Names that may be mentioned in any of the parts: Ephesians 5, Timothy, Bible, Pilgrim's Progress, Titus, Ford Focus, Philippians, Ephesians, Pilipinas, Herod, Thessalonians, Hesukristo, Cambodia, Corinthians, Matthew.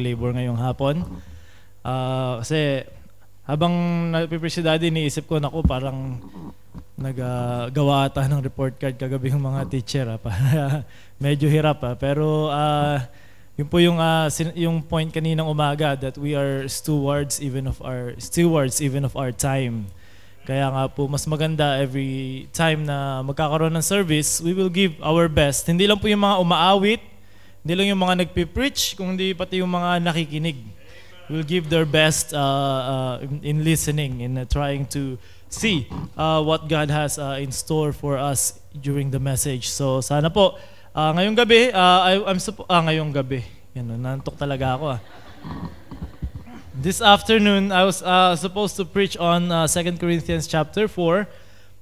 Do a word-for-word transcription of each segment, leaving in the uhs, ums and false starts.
labor ngayong hapon. Uh, kasi habang nagpe-preach si Daddy, niisip ko, naku, parang naggawa uh, ata ng report card kagabi yung mga teacher. Ha, para medyo hirap. Ha. Pero uh, yun po yung, uh, yung point kaninang umaga, that we are stewards even of our, stewards even of our time. Kaya nga po, mas maganda every time na magkakaroon ng service, we will give our best. Hindi lang po yung mga umaawit, hindi lang yung mga nagpipreach, kundi pati yung mga nakikinig. We'll give their best uh, uh, in listening, in uh, trying to see uh, what God has uh, in store for us during the message. So sana po, uh, ngayong gabi, uh, I, I'm supposed, ah, ngayong gabi, yan, nantok talaga ako ah. This afternoon, I was uh, supposed to preach on uh, Second Corinthians chapter four,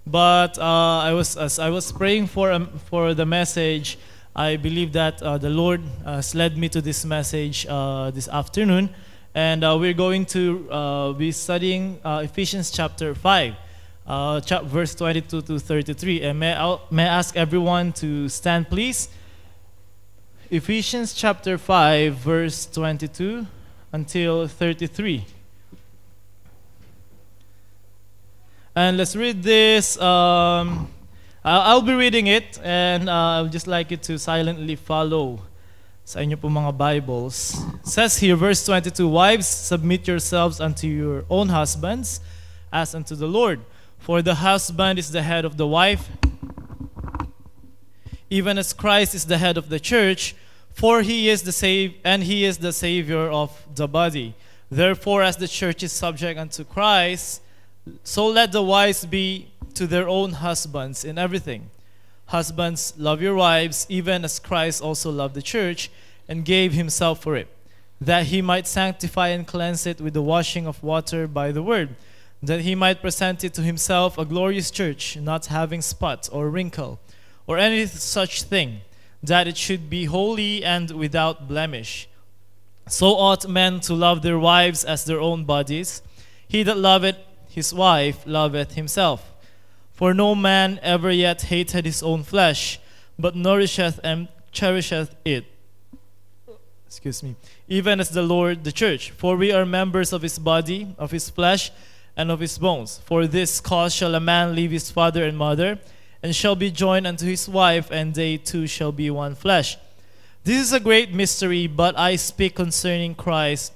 but uh, I was as I was praying for um, for the message. I believe that uh, the Lord has led me to this message uh, this afternoon, and uh, we're going to uh, be studying uh, Ephesians chapter five, uh, chap verse twenty-two to thirty-three. And may I may I ask everyone to stand, please. Ephesians chapter five, verse twenty-two. Until thirty-three. And let's read this. Um, I'll be reading it, and uh, I'd just like you to silently follow sa inyo po mga Bibles. It says here, verse twenty-two, "Wives, submit yourselves unto your own husbands, as unto the Lord. For the husband is the head of the wife, even as Christ is the head of the church, for he is the save, and he is the Savior of the body. Therefore, as the church is subject unto Christ, so let the wives be to their own husbands in everything. Husbands, love your wives, even as Christ also loved the church, and gave himself for it, that he might sanctify and cleanse it with the washing of water by the word, that he might present it to himself a glorious church, not having spot or wrinkle or any such thing, that it should be holy and without blemish. So ought men to love their wives as their own bodies. He that loveth his wife loveth himself. For no man ever yet hated his own flesh, but nourisheth and cherisheth it, excuse me, even as the Lord the church. For we are members of his body, of his flesh, and of his bones. For this cause shall a man leave his father and mother, and shall be joined unto his wife, and they two shall be one flesh. This is a great mystery, but I speak concerning Christ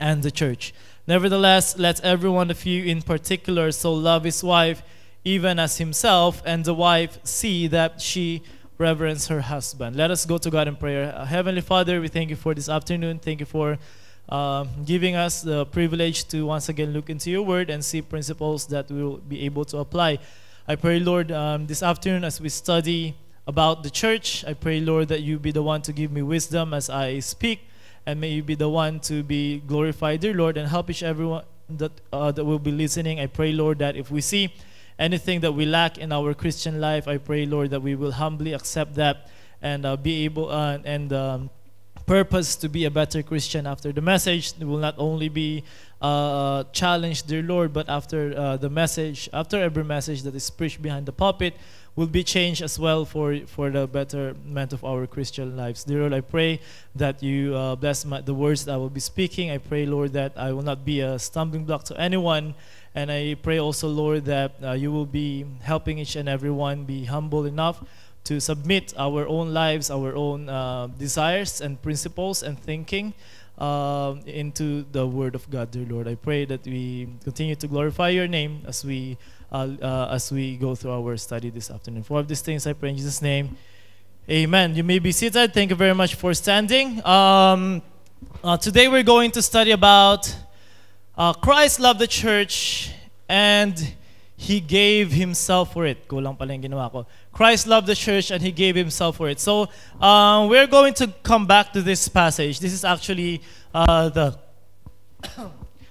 and the church. Nevertheless, let every one of you in particular so love his wife, even as himself, and the wife see that she reverence her husband." Let us go to God in prayer. Uh, Heavenly Father, we thank you for this afternoon. Thank you for uh, giving us the privilege to once again look into your word and see principles that we will be able to apply. I pray, Lord, um, this afternoon as we study about the church, I pray, Lord, that you be the one to give me wisdom as I speak, and may you be the one to be glorified, dear Lord, and help each everyone that, uh, that will be listening. I pray, Lord, that if we see anything that we lack in our Christian life, I pray, Lord, that we will humbly accept that and uh, be able uh, and um, purpose to be a better Christian after the message. We will not only be Uh, challenged, dear Lord, but after uh, the message, after every message that is preached behind the pulpit, will be changed as well for for the betterment of our Christian lives. Dear Lord, I pray that you uh, bless my, the words that I will be speaking. I pray, Lord, that I will not be a stumbling block to anyone, and I pray also, Lord, that uh, you will be helping each and everyone be humble enough to submit our own lives, our own uh, desires and principles and thinking Uh, into the word of God, dear Lord. I pray that we continue to glorify your name as we uh, uh, as we go through our study this afternoon. For all of these things, I pray in Jesus' name. Amen. You may be seated. Thank you very much for standing. Um, uh, today we're going to study about uh, Christ loved the church and he gave himself for it. Kulang pala yung ginawa ko. Christ loved the church and he gave himself for it. So uh, we're going to come back to this passage. This is actually uh, the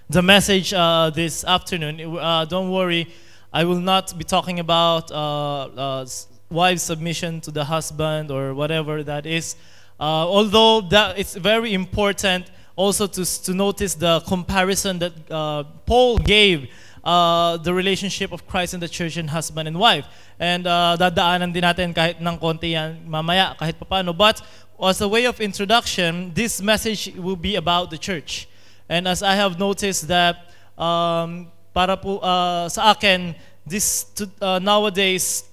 the message uh, this afternoon. Uh, don't worry, I will not be talking about uh, uh, wives' submission to the husband or whatever that is. Uh, although that it's very important also to to notice the comparison that uh, Paul gave. Uh, the relationship of Christ and the church and husband and wife. And uh, dadaanan din natin kahit ng konti yan mamaya, kahit papano. But As a way of introduction, this message will be about the church. And as I have noticed that um, para po, uh, sa akin, this, uh, nowadays,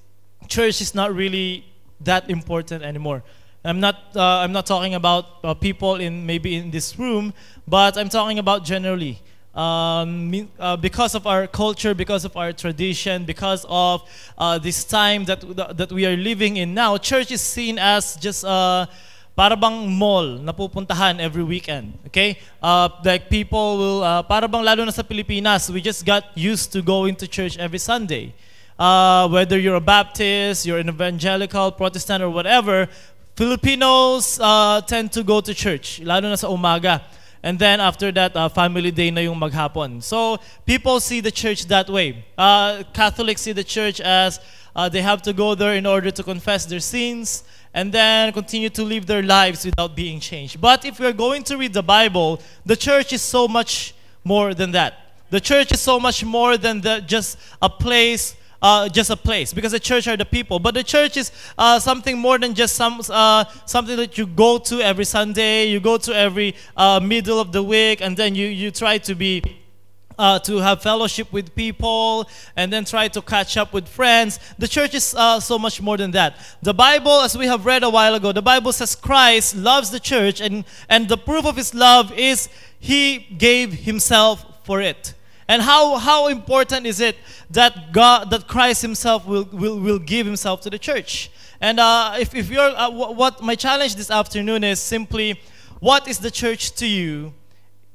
church is not really that important anymore. I'm not, uh, I'm not talking about uh, people in maybe in this room, but I'm talking about generally. Um, uh, because of our culture, because of our tradition, because of uh, this time that, that we are living in now, church is seen as just a... Uh, para bang mall na pupuntahan every weekend, okay? Uh, like people will, uh, para bang lalo na sa Pilipinas, we just got used to going to church every Sunday. Uh, whether you're a Baptist, you're an evangelical, Protestant, or whatever, Filipinos uh, tend to go to church, lalo na sa umaga. And then after that, uh, family day na yung maghapon. So people see the church that way. Uh, Catholics see the church as uh, they have to go there in order to confess their sins and then continue to live their lives without being changed. But if we're going to read the Bible, the church is so much more than that. The church is so much more than the, just a place, uh, just a place, because the church are the people. But the church is uh, something more than just some, uh, something that you go to every Sunday, you go to every uh, middle of the week, and then you, you try to be... Uh, to have fellowship with people and then try to catch up with friends. The church is uh, so much more than that. The Bible, as we have read a while ago, the Bible says Christ loves the church, and, and the proof of his love is he gave himself for it. And how, how important is it that, God, that Christ himself will, will, will give himself to the church? And uh, if, if you're, uh, what my challenge this afternoon is simply, what is the church to you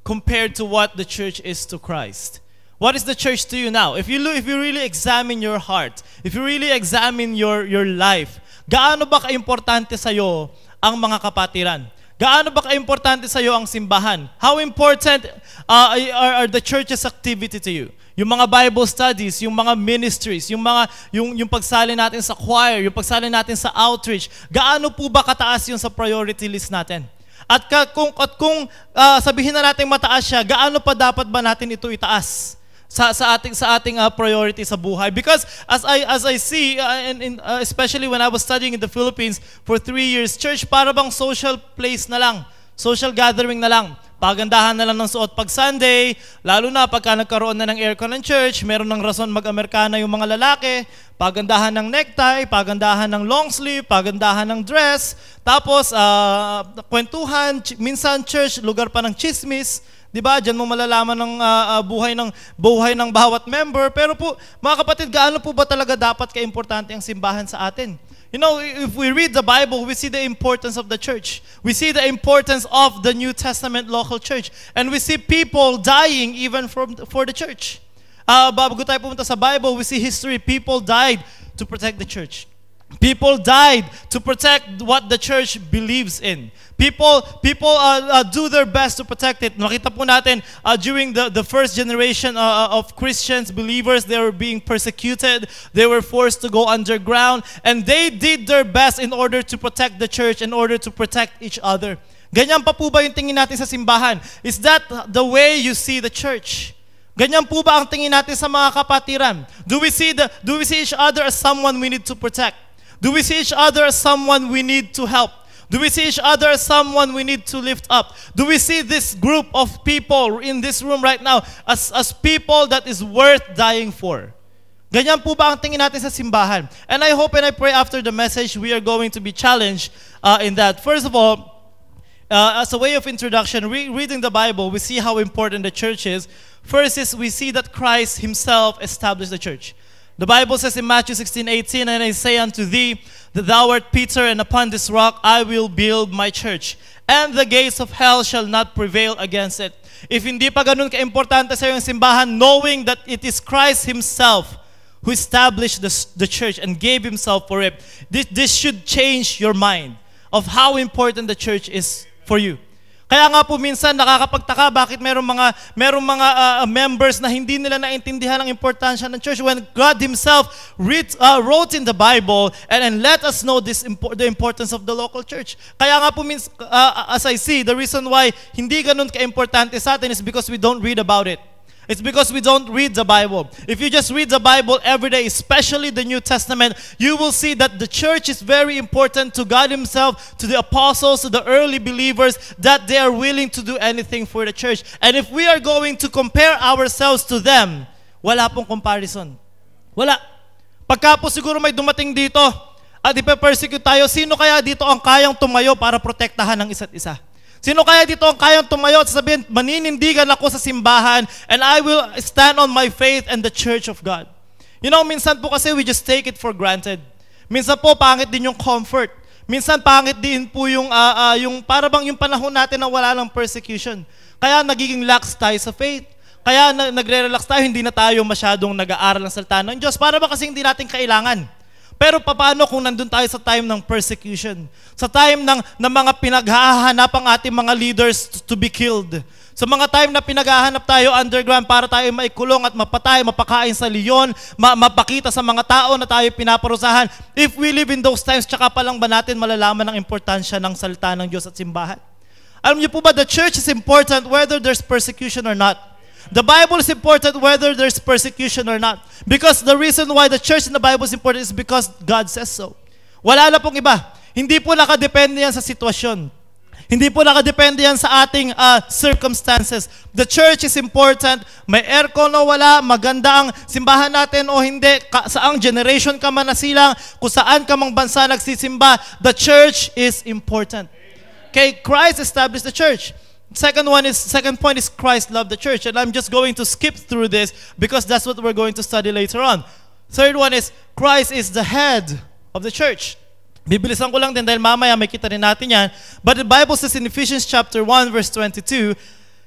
compared to what the church is to Christ? What is the church to you now? If you look, if you really examine your heart, if you really examine your your life, gaano ba kaimportante sa iyo ang mga kapatiran? Gaano ba kaimportante sa iyo ang simbahan? How important uh, are, are the church's activity to you? Yung mga Bible studies, yung mga ministries, yung mga yung yung pagsali natin sa choir, yung pagsali natin sa outreach, gaano po ba kataas 'yun sa priority list natin? At kung, at kung uh, sabihin na natin mataas siya, gaano pa dapat ba natin ito itaas sa, sa ating, sa ating uh, priority sa buhay? Because as I, as I see, uh, and, and, uh, especially when I was studying in the Philippines for three years, church para bang social place na lang, social gathering na lang. Pagandahan na lang ng suot pag Sunday, lalo na pagka nagkaroon na ng aircon ng church, meron ng rason mag-Amerikana yung mga lalaki, pagandahan ng necktie, pagandahan ng long sleeve, pagandahan ng dress, tapos uh, kwentuhan, minsan church, lugar pa ng chismis, di ba? Diyan mo malalaman ng uh, buhay, ng, buhay ng bawat member. Pero po, mga kapatid, gaano po ba talaga dapat kaimportante ang simbahan sa atin? You know, if we read the Bible, we see the importance of the church. We see the importance of the New Testament local church. And we see people dying even from, for the church. Uh, bago tayo pumunta sa Bible, we see history. People died to protect the church. People died to protect what the church believes in. People, people uh, uh, do their best to protect it. Nakita po natin uh, during the, the first generation uh, of Christians, believers, they were being persecuted. They were forced to go underground. And they did their best in order to protect the church, in order to protect each other. Ganyan pa po ba yung tingin natin sa simbahan? Is that the way you see the church? Ganyan po ba ang tingin natin sa mga kapatiran? Do we see the, do we see each other as someone we need to protect? Do we see each other as someone we need to help? Do we see each other as someone we need to lift up? Do we see this group of people in this room right now as, as people that is worth dying for? Ganyan po ba ang tingin natin sa simbahan? And I hope and I pray after the message, we are going to be challenged uh, in that. First of all, uh, as a way of introduction, re reading the Bible, we see how important the church is. First is we see that Christ himself established the church. The Bible says in Matthew sixteen eighteen, "And I say unto thee, that thou art Peter, and upon this rock I will build my church, and the gates of hell shall not prevail against it." If hindi pa ganun kaimportante sa iyong simbahan, knowing that it is Christ himself who established the, the church and gave himself for it, this, this should change your mind of how important the church is for you. Kaya nga po minsan nakakapagtaka bakit merong mga, merong mga uh, members na hindi nila naintindihan ang importansya ng church when God himself read, uh, wrote in the Bible and, and let us know this impo the importance of the local church. Kaya nga po minsan, uh, as I see, the reason why hindi ganun ka-importante sa atin is because we don't read about it. It's because we don't read the Bible. If you just read the Bible every day, especially the New Testament, you will see that the church is very important to God himself, to the apostles, to the early believers, that they are willing to do anything for the church. And if we are going to compare ourselves to them, wala pong comparison. Wala. Pagka po siguro may dumating dito at ipe-persecute tayo, sino kaya dito ang kayang tumayo para protektahan ang isa't isa? Sino kaya dito ang kayang tumayo at sabihin, maninindigan ako sa simbahan and I will stand on my faith and the church of God? You know, minsan po kasi we just take it for granted. Minsan po, pangit din yung comfort. Minsan, pangit din po yung, uh, uh, yung para bang yung panahon natin na wala ng persecution. Kaya nagiging lax tayo sa faith. Kaya na, nagre-relax tayo, hindi na tayo masyadong nag-aaral ng salita ng Diyos. Para ba kasi hindi natin kailangan? Pero paano kung nandun tayo sa time ng persecution? Sa time ng, ng mga pinaghahanap ang ating mga leaders to, to be killed. Sa mga time na pinaghahanap tayo underground para tayo maikulong at mapatay, mapakain sa leon, ma mapakita sa mga tao na tayo pinaparusahan. If we live in those times, tsaka pa lang ba natin malalaman ang importansya ng salita ng Diyos at simbahan? Alam niyo po ba, the church is important whether there's persecution or not. The Bible is important whether there's persecution or not. Because the reason why the church in the Bible is important is because God says so. Wala na pong iba. Hindi po nakadepende yan sa sitwasyon. Hindi po nakadepende yan sa ating uh, circumstances. The church is important. May aircon o wala, maganda ang simbahan natin o hindi, ka, saang generation ka man nasilang, kung saan ka mang bansa nagsisimba, the church is important. Okay, Christ established the church. Second one is, second point is Christ loved the church. And I'm just going to skip through this because that's what we're going to study later on. Third one is Christ is the head of the church. Bibilisan ko lang din dahil mamaya may kita rin natin yan. But the Bible says in Ephesians chapter one verse twenty-two,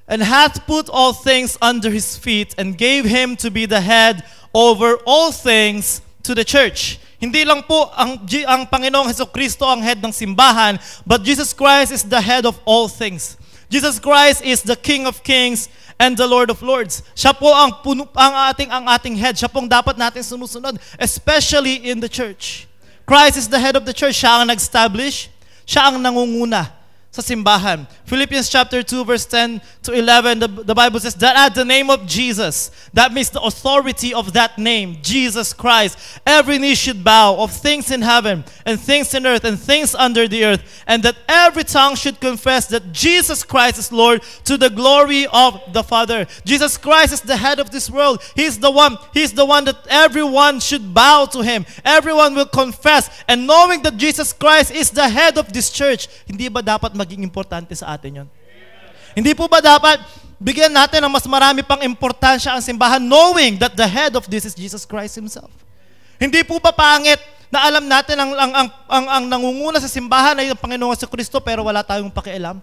and hath put all things under his feet and gave him to be the head over all things to the church. Hindi lang po ang, ang Panginoong Hesukristo ang head ng simbahan, but Jesus Christ is the head of all things. Jesus Christ is the King of Kings and the Lord of Lords. Siya po ang, puno, ang, ating, ang ating head. Siya pong dapat natin sumusunod, especially in the church. Christ is the head of the church. Siya ang nag-establish. Siya ang nangunguna sa simbahan. Philippians chapter two, verse ten to eleven, the, the Bible says, that at the name of Jesus, that means the authority of that name, Jesus Christ, every knee should bow of things in heaven and things in earth and things under the earth, and that every tongue should confess that Jesus Christ is Lord to the glory of the Father. Jesus Christ is the head of this world. He's the one, He's the one that everyone should bow to Him. Everyone will confess, and knowing that Jesus Christ is the head of this church, hindi ba dapat maging importante sa atin yun? Hindi po ba dapat bigyan natin ng mas marami pang importansya ang simbahan knowing that the head of this is Jesus Christ Himself? Hindi po ba pangit na alam natin ang, ang, ang, ang, ang nangunguna sa simbahan ay ang Panginoong Hesukristo pero wala tayong pakialam?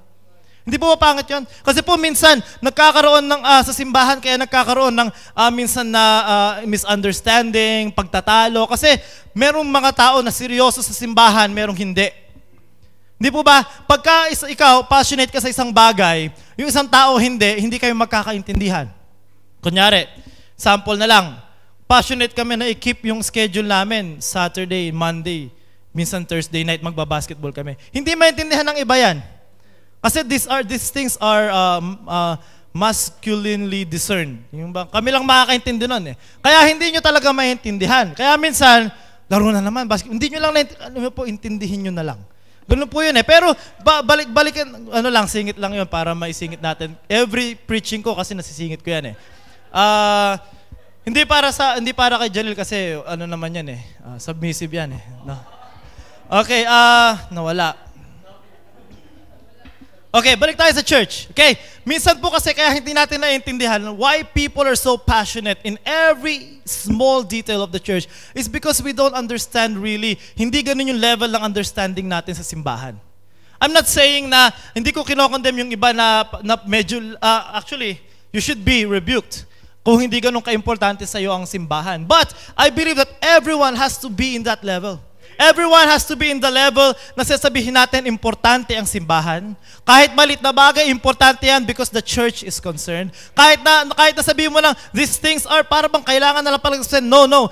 Hindi po ba pangit yun? Kasi po minsan nagkakaroon ng, uh, sa simbahan kaya nagkakaroon ng uh, minsan na uh, misunderstanding, pagtatalo. Kasi merong mga tao na seryoso sa simbahan, merong hindi. Hindi po ba, pagka isa, ikaw, passionate ka sa isang bagay, yung isang tao hindi, hindi kayo magkakaintindihan. Kunyari, sample na lang, passionate kami na i-keep yung schedule namin, Saturday, Monday, minsan Thursday night, magbabasketball kami. Hindi maintindihan ng iba yan. Kasi these, are, these things are um, uh, masculinely discerned. Yung ba, kami lang makakaintindi nun eh. Kaya hindi nyo talaga maintindihan. Kaya minsan, laro na naman, basket, hindi nyo lang, ano po, intindihin nyo na lang. Ganun po yun eh. Pero ba, balik, balikan, ano lang, singit lang yun para maisingit natin. Every preaching ko kasi nasisingit ko yan eh. Uh, hindi para sa, hindi para kay Jalil kasi ano naman yan eh. Uh, submissive yan eh. No. Okay, ah, uh, nawala. Okay, balik tayo sa church. Okay, minsan po kasi kaya hindi natin naiintindihan why people are so passionate in every small detail of the church is because we don't understand really. Hindi ganun yung level ng understanding natin sa simbahan. I'm not saying na hindi ko kinokondem yung iba na, na medyo, uh, actually, you should be rebuked kung hindi ganun kaimportante sa iyo ang simbahan. But I believe that everyone has to be in that level. Everyone has to be in the level na sasabihin natin importante ang simbahan. Kahit malit na bagay, importante yan because the church is concerned. Kahit na, kahit na sabihin mo lang, these things are para bang kailangan na lang pala. No, no.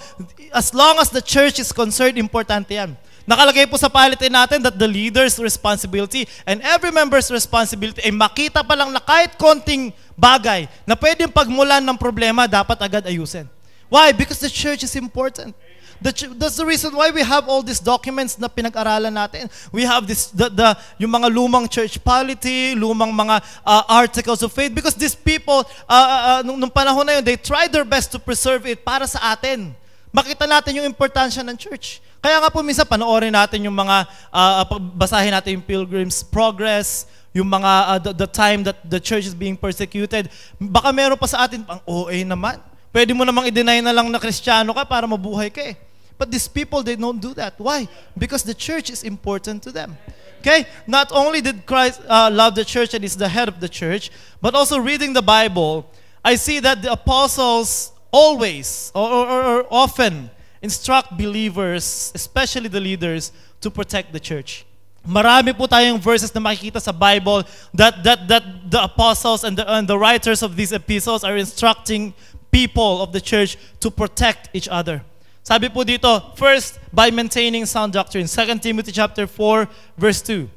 As long as the church is concerned, importante yan. Nakalagay po sa palitan natin that the leader's responsibility and every member's responsibility ay makita pa lang na kahit konting bagay na pwedeng pagmulan ng problema, dapat agad ayusin. Why? Because the church is important. The ch- that's the reason why we have all these documents na pinag-aralan natin. We have this, the, the, yung mga lumang church polity, lumang mga uh, articles of faith. Because these people, uh, uh, nung, nung panahon na yun, they tried their best to preserve it para sa atin. Makita natin yung importansya ng church. Kaya nga po minsan, panoorin natin yung mga, uh, basahin natin yung Pilgrim's Progress, yung mga, uh, the, the time that the church is being persecuted. Baka meron pa sa atin, pang O A naman. Pwede mo namang i-deny na lang na Kristiyano ka para mabuhay ka eh. But these people, they don't do that. Why? Because the church is important to them. Okay? Not only did Christ uh, love the church and is the head of the church, but also reading the Bible, I see that the apostles always or, or, or often instruct believers, especially the leaders, to protect the church. Marami po tayong verses na makikita sa Bible that, that, that the apostles and the, and the writers of these epistles are instructing people of the church to protect each other. Sabi po dito, first, by maintaining sound doctrine. Second Timothy chapter four, verse two.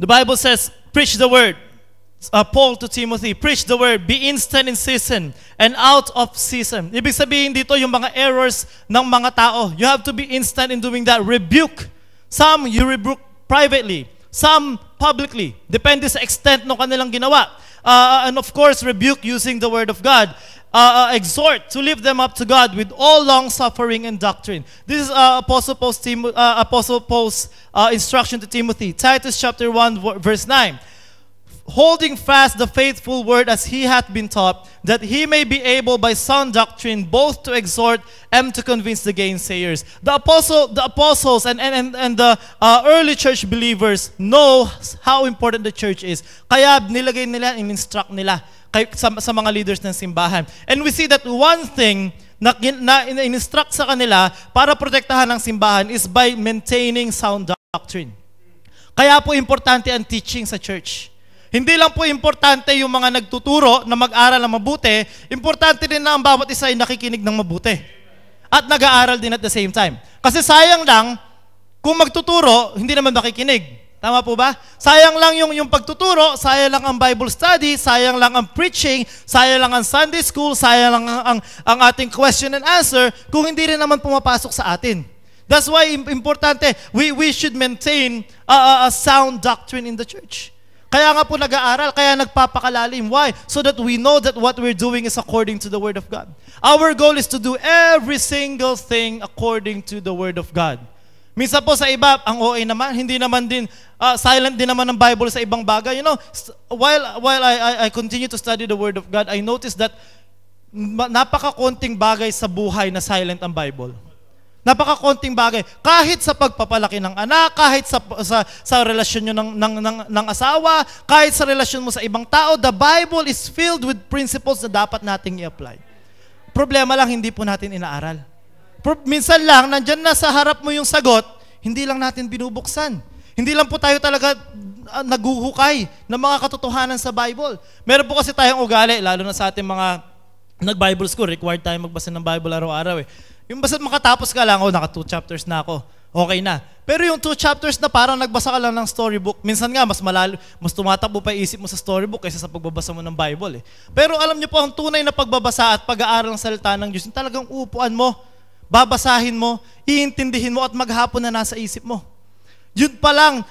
The Bible says, preach the word. Uh, Paul to Timothy, preach the word, be instant in season and out of season. Ibig sabihin dito yung mga errors ng mga tao. You have to be instant in doing that. Rebuke. Some you rebuke privately. Some publicly. Depende sa extent ng kanilang ginawa. Uh, and of course, rebuke using the word of God. Uh, uh, exhort to lift them up to God with all long-suffering and doctrine. This is uh, Apostle Paul's, Tim- uh, Apostle Paul's uh, instruction to Timothy. Titus chapter one, verse nine. Holding fast the faithful word as he hath been taught, that he may be able by sound doctrine both to exhort and to convince the gainsayers. The, apostle, the apostles and, and, and the uh, early church believers know how important the church is. Kaya nilagay nila, in-instruct nila. Sa, sa mga leaders ng simbahan. And we see that one thing na, na in-instruct sa kanila para protektahan ang simbahan is by maintaining sound doctrine. Kaya po importante ang teaching sa church. Hindi lang po importante yung mga nagtuturo na mag-aral na mabuti, importante din na ang bawat isa ay nakikinig ng mabuti. At nag-aaral din at the same time. Kasi sayang lang, kung magtuturo, hindi naman nakikinig. Tama po ba? Sayang lang yung, yung pagtuturo, sayang lang ang Bible study, sayang lang ang preaching, sayang lang ang Sunday school, sayang lang ang, ang, ang ating question and answer kung hindi rin naman pumapasok sa atin. That's why importante, we, we should maintain a, a, a sound doctrine in the church. Kaya nga po nag-aaral, kaya nagpapakalalim. Why? So that we know that what we're doing is according to the Word of God. Our goal is to do every single thing according to the Word of God. Minsan po sa iba, ang O A naman, hindi naman din, uh, silent din naman ang Bible sa ibang bagay. You know, while, while I, I, I continue to study the Word of God, I noticed that napakakonting bagay sa buhay na silent ang Bible. Napakakonting bagay. Kahit sa pagpapalaki ng anak, kahit sa, sa, sa relasyon nyo ng, ng, ng, ng asawa, kahit sa relasyon mo sa ibang tao, the Bible is filled with principles na dapat nating i-apply. Problema lang, hindi po natin inaaral. Minsan lang, nandyan na sa harap mo yung sagot, hindi lang natin binubuksan. Hindi lang po tayo talaga uh, naguhukay ng mga katotohanan sa Bible. Meron po kasi tayong ugali, lalo na sa ating mga nag-Bible school, required tayong magbasa ng Bible araw-araw eh. Yung basta't makatapos ka lang, oh, naka two chapters na ako, okay na. Pero yung two chapters na parang nagbasa ka lang ng storybook, minsan nga, mas malalo, mas tumatakbo pa isip mo sa storybook kaysa sa pagbabasa mo ng Bible eh. Pero alam niyo po, ang tunay na pagbabasa at pag-aaral ng salita ng Diyos, talagang uupuan mo, babasahin mo, iintindihin mo at maghapon na nasa isip mo. Yun pa lang,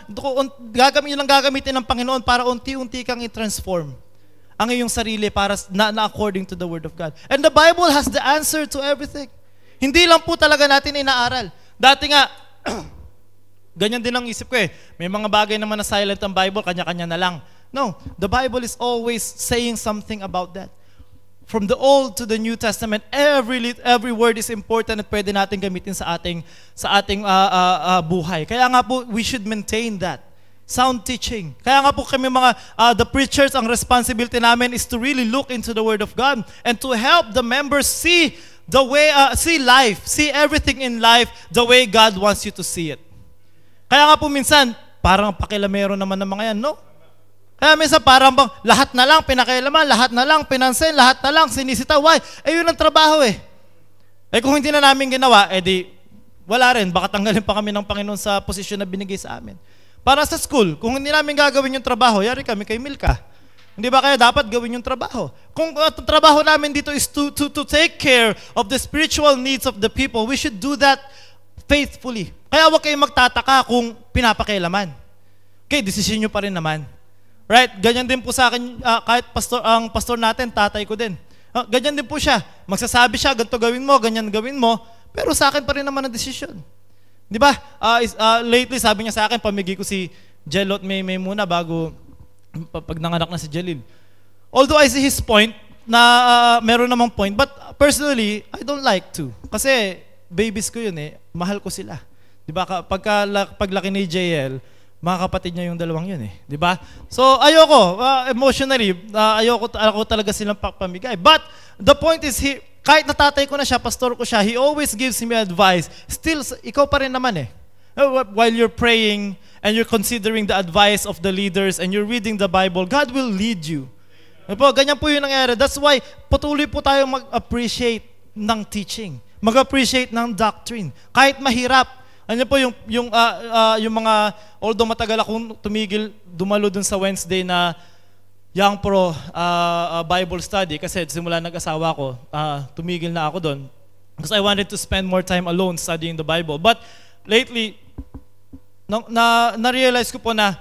gagamitin lang gagamitin ng Panginoon para unti-unti kang i-transform ang iyong sarili para na, na according to the Word of God. And the Bible has the answer to everything. Hindi lang po talaga natin inaaral. Dati nga, ganyan din ang isip ko eh. May mga bagay naman na silent ang Bible, kanya-kanya na lang. No, the Bible is always saying something about that. From the Old to the New Testament, every every word is important at pwede natin gamitin sa ating sa ating uh, uh, uh, buhay. Kaya nga po, we should maintain that. Sound teaching. Kaya nga po kami mga, uh, the preachers, ang responsibility namin is to really look into the Word of God and to help the members see the way, uh, see life, see everything in life the way God wants you to see it. Kaya nga po minsan, parang pakilamero naman ng mga yan, no? Kaya minsan parang bang, lahat na lang pinakialaman, lahat na lang pinansin, lahat na lang sinisita. Why? Eh yun ang trabaho eh. Eh kung hindi na namin ginawa, eh di wala rin, baka tanggalin pa kami ng Panginoon sa posisyon na binigay sa amin. Para sa school, kung hindi namin gagawin yung trabaho, yari kami kay Milka. Hindi ba kaya dapat gawin yung trabaho? Kung uh, trabaho namin dito is to, to, to take care of the spiritual needs of the people, we should do that faithfully. Kaya huwag kayong magtataka kung pinapakailaman. Okay, decision nyo pa rin naman. Right? Ganyan din po sa akin, uh, kahit pastor, ang pastor natin, tatay ko din. Uh, ganyan din po siya. Magsasabi siya, ganito gawin mo, ganyan gawin mo. Pero sa akin pa rin naman ang decision. Di ba? Uh, uh, lately, sabi niya sa akin, pamigay ko si Jelot May May muna bago... pag nanganak na si Jalil. Although I see his point, na uh, meron namang point, but personally, I don't like to. Kasi babies ko yun eh, mahal ko sila. Diba? Pagka, paglaki ni J L, mga kapatid niya yung dalawang yun eh. Diba? So ayoko, uh, emotionally, uh, ayoko, ayoko talaga silang pamigay. But the point is, he, kahit natatay ko na siya, pastor ko siya, he always gives me advice. Still, ikaw pa rin naman eh. While you're praying and you're considering the advice of the leaders and you're reading the Bible, God will lead you. Po, ganyan po yung nangyari. That's why patuloy po tayo mag-appreciate ng teaching. Mag-appreciate ng doctrine. Kahit mahirap. Ano po yung, yung, uh, uh, yung mga, although matagal akong tumigil, dumalo dun sa Wednesday na Young Pro uh, uh, Bible Study kasi simula nag-asawa ko, uh, tumigil na ako dun. Because I wanted to spend more time alone studying the Bible. But lately, na, na-realize ko po na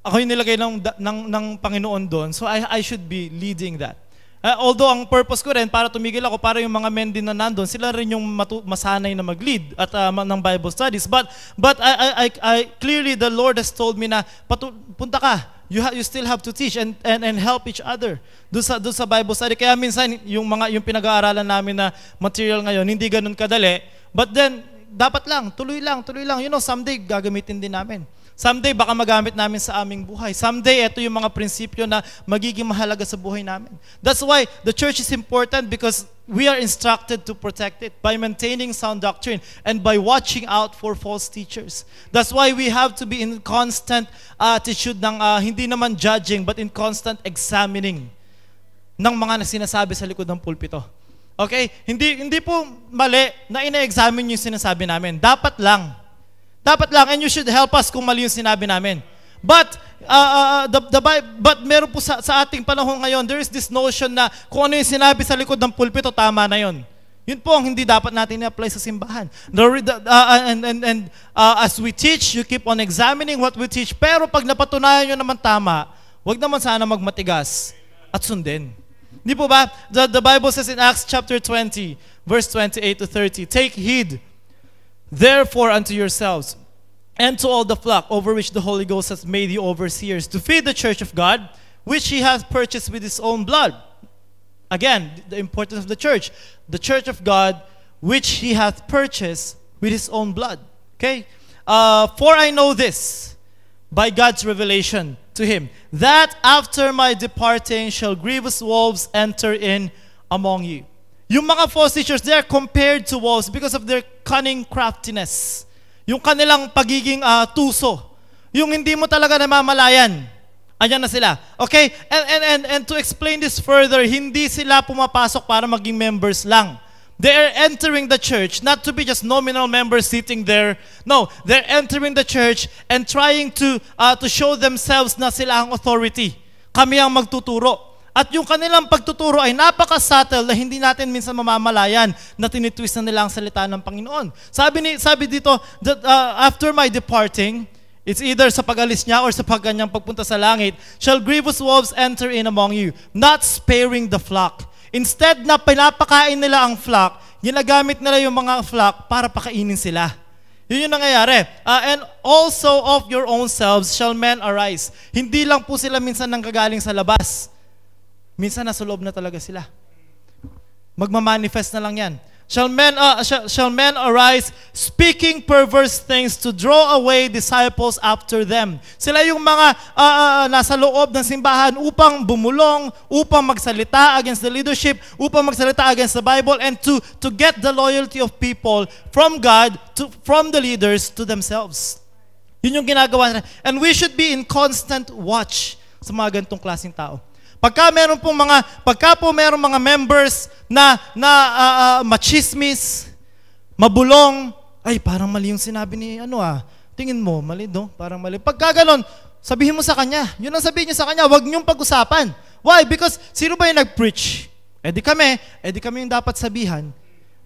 ako yung nilagay ng, ng, ng Panginoon doon. So I, I should be leading that. Uh, although ang purpose ko rin, para tumigil ako, para yung mga men din na nandun, sila rin yung matu- masanay na mag-lead at, uh, ng Bible studies. But, but I, I, I, clearly the Lord has told me na, patu- punta ka, you, ha- you still have to teach and, and, and help each other doon sa, doon sa Bible study. Kaya minsan yung, mga, yung pinag-aaralan namin na material ngayon, hindi ganun kadali. But then, dapat lang, tuloy lang, tuloy lang. You know, someday gagamitin din namin. Someday baka magamit namin sa aming buhay. Someday ito yung mga prinsipyo na magiging mahalaga sa buhay namin. That's why the church is important because we are instructed to protect it by maintaining sound doctrine and by watching out for false teachers. That's why we have to be in constant attitude ng uh, hindi naman judging but in constant examining ng mga sinasabi sa likod ng pulpito. Okay? Hindi hindi po mali na ina-examine yung sinasabi namin. Dapat lang. Dapat lang, and you should help us kung mali yung sinabi namin. But, uh, uh, the, the, but meron po sa, sa ating panahon ngayon, there is this notion na kung ano yung sinabi sa likod ng pulpito, tama na yun. Yun po ang hindi dapat natin i-apply sa simbahan. The, uh, and and, and uh, as we teach, you keep on examining what we teach. Pero pag napatunayan nyo naman tama, wag naman sana magmatigas at sundin. Di po ba? The, the Bible says in Acts chapter twenty, verse twenty-eight to thirty, "Take heed, therefore, unto yourselves, and to all the flock, over which the Holy Ghost hath made you overseers, to feed the church of God, which he hath purchased with his own blood." Again, the importance of the church. The church of God, which he hath purchased with his own blood. Okay? Uh, "For I know this, by God's revelation to him, that after my departing shall grievous wolves enter in among you." Yung mga false teachers, they are compared to wolves because of their cunning craftiness. Yung kanilang pagiging uh, tuso. Yung hindi mo talaga namamalayan. Ayan na sila. Okay? And, and, and, and to explain this further, hindi sila pumapasok para maging members lang. They are entering the church, not to be just nominal members sitting there. No, they're entering the church and trying to uh, to show themselves na sila ang authority. Kami ang magtuturo. At yung kanilang pagtuturo ay napaka-subtle na hindi natin minsan mamamalayan na tinitwist na nila ang salita ng Panginoon. Sabi, ni, sabi dito, that, uh, after my departing, it's either sa pag-alis niya or sa pagkanyang pagpunta sa langit, shall grievous wolves enter in among you, not sparing the flock. Instead na pinapakain nila ang flock, ginagamit nila yung mga flock para pakainin sila. Yun yung nangyayari. Uh, and also of your own selves shall men arise. Hindi lang po sila minsan nanggagaling sa labas. Minsan nasa loob na talaga sila. Magmamanifest na lang yan. Shall men, uh, shall, shall men arise speaking perverse things to draw away disciples after them. Sila yung mga uh, uh, nasa loob ng simbahan upang bumulong, upang magsalita against the leadership, upang magsalita against the Bible, and to, to get the loyalty of people from God, to, from the leaders to themselves. Yun yung ginagawa. And we should be in constant watch sa mga ganitong klaseng tao. Pagka meron pong mga, pagka po meron mga members na, na uh, uh, machismis, mabulong, ay parang mali yung sinabi ni ano ah, tingin mo, mali no? Parang mali. Pagka ganon, sabihin mo sa kanya, yun ang sabihin niyo sa kanya, huwag niyong pag-usapan. Why? Because sino ba yung nag-preach? Eh di kami, eh di kami yung dapat sabihan.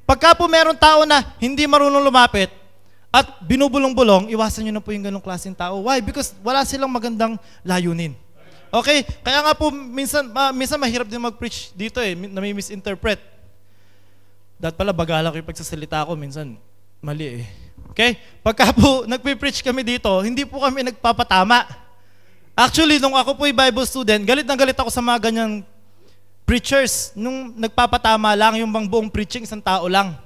Pagka po meron tao na hindi marunong lumapit at binubulong-bulong, iwasan niyo na po yung ganong klaseng tao. Why? Because wala silang magandang layunin. Okay? Kaya nga po, minsan, uh, minsan mahirap din mag-preach dito eh, nami-misinterpret. Dahil pala bagala ko yung pagsasalita ko, minsan mali eh. Okay? Pagka po nagpipreach kami dito, hindi po kami nagpapatama. Actually, nung ako po yung Bible student, galit na galit ako sa mga ganyang preachers. Nung nagpapatama lang, yung bang buong preaching, isang tao lang.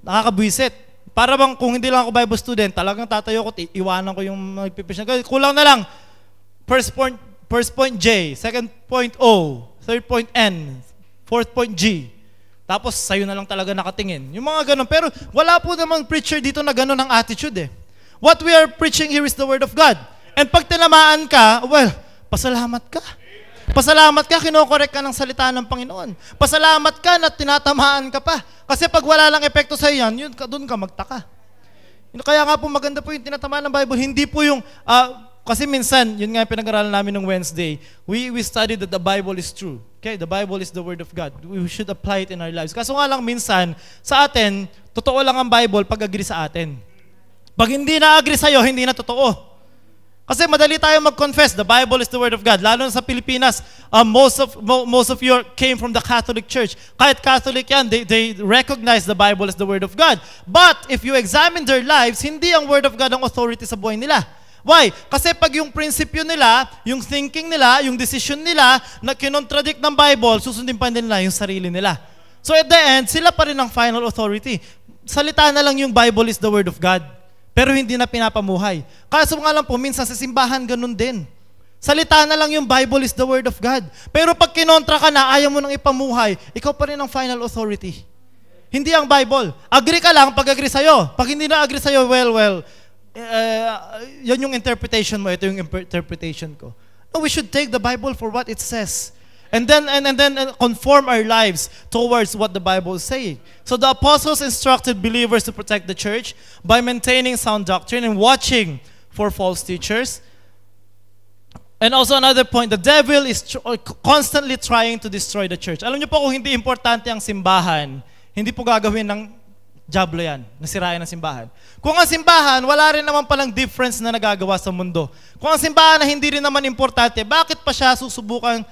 Nakakabuisit. Para bang kung hindi lang ako Bible student, talagang tatayo ko, iwanan ko yung nagpipreach. Kulang na lang, first point, first point J, second point O, third point N, fourth point G. Tapos, sa'yo na lang talaga nakatingin. Yung mga ganun. Pero wala po namang preacher dito na ganun ang attitude eh. What we are preaching here is the Word of God. And pag tinamaan ka, well, pasalamat ka. Pasalamat ka, kinokorek ka ng salita ng Panginoon. Pasalamat ka na tinatamaan ka pa. Kasi pag wala lang epekto sa'yo yan, yun, doon ka magtaka. Kaya nga po, maganda po yung tinatamaan ng Bible. Hindi po yung, uh, kasi minsan, yun nga yung pinag-aralan namin ng Wednesday, we, we studied that the Bible is true. Okay, the Bible is the Word of God. We should apply it in our lives. Kaso nga lang minsan, sa atin, totoo lang ang Bible pag agree sa atin. Pag hindi na-agree sa'yo, hindi na totoo. Kasi madali tayo mag-confess, the Bible is the Word of God. Lalo na sa Pilipinas, uh, most of mo, most of you came from the Catholic Church. Kahit Catholic yan, they, they recognize the Bible as the Word of God. But if you examine their lives, hindi ang Word of God ang authority sa buhay nila. Why? Kasi pag yung prinsipyo nila, yung thinking nila, yung decision nila, na kinontradict ng Bible, susundin pa nila yung sarili nila. So at the end, sila pa rin ang final authority. Salita na lang yung Bible is the Word of God. Pero hindi na pinapamuhay. Kaso nga lang po, minsan sa simbahan, ganun din. Salita na lang yung Bible is the Word of God. Pero pag kinontra ka na, ayaw mo nang ipamuhay, ikaw pa rin ang final authority. Hindi ang Bible. Agree ka lang pag agree sa'yo. Pag hindi na agree sa'yo, well, well, Uh, yan yung interpretation mo, ito yung interpretation ko. No, we should take the Bible for what it says. And then, and, and then uh, conform our lives towards what the Bible is saying. So the apostles instructed believers to protect the church by maintaining sound doctrine and watching for false teachers. And also another point, the devil is tr- constantly trying to destroy the church. Alam niyo po kung hindi importante ang simbahan, hindi po gagawin ng Diablo yan, nasirain ang simbahan. Kung ang simbahan, wala rin naman palang difference na nagagawa sa mundo. Kung ang simbahan na hindi rin naman importante, bakit pa siya susubukan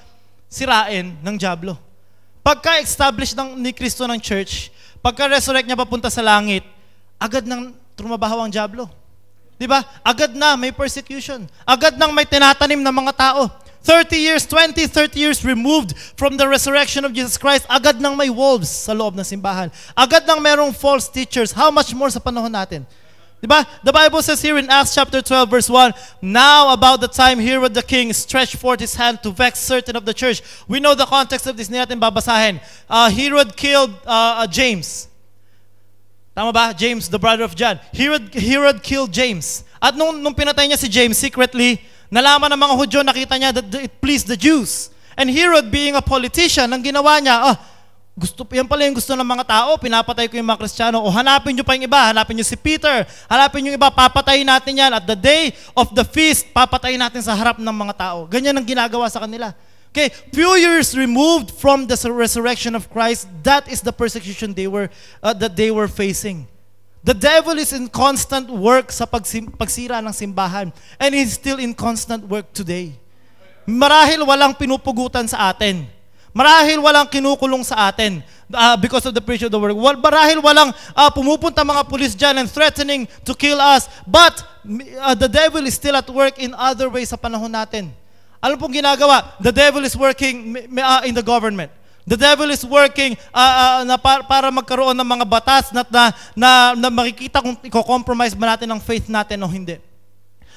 sirain ng Diablo? Pagka-establish ng, ni Kristo ng church, pagka-resurrect niya papunta sa langit, agad nang trumabaho ang Diablo. Diba? Agad na may persecution. Agad nang may tinatanim ng mga tao. thirty years, twenty, thirty years removed from the resurrection of Jesus Christ, agad nang may wolves sa loob ng simbahan. Agad nang merong false teachers. How much more sa panahon natin? Diba? The Bible says here in Acts chapter twelve verse one, now about the time Herod the king stretched forth his hand to vex certain of the church. We know the context of this, hindi natin babasahin. Uh, Herod killed uh, uh, James. Tama ba? James, the brother of John. Herod, Herod killed James. At nung, nung pinatay niya si James, secretly, nalaman ng mga Hudyo, nakita niya that it pleased the Jews. And Herod, being a politician, ang ginawa niya, oh, gusto, yan pala yung gusto ng mga tao, pinapatay ko yung mga Kristiyano, o hanapin niyo pa yung iba, hanapin niyo si Peter, hanapin niyo yung iba, papatayin natin yan. At the day of the feast, papatayin natin sa harap ng mga tao. Ganyan ang ginagawa sa kanila. Okay, few years removed from the resurrection of Christ, that is the persecution they were, uh, that they were facing. The devil is in constant work sa pagsim- pagsira ng simbahan. And he's still in constant work today. Marahil walang pinupugutan sa atin. Marahil walang kinukulong sa atin uh, because of the preach of the word. Marahil walang uh, pumupunta mga pulis dyan and threatening to kill us. But uh, the devil is still at work in other ways sa panahon natin. Ano pong ginagawa? The devil is working uh, in the government. The devil is working uh, uh, na para, para magkaroon ng mga batas na, na, na, na makikita kung i-compromise ba natin ang faith natin o hindi.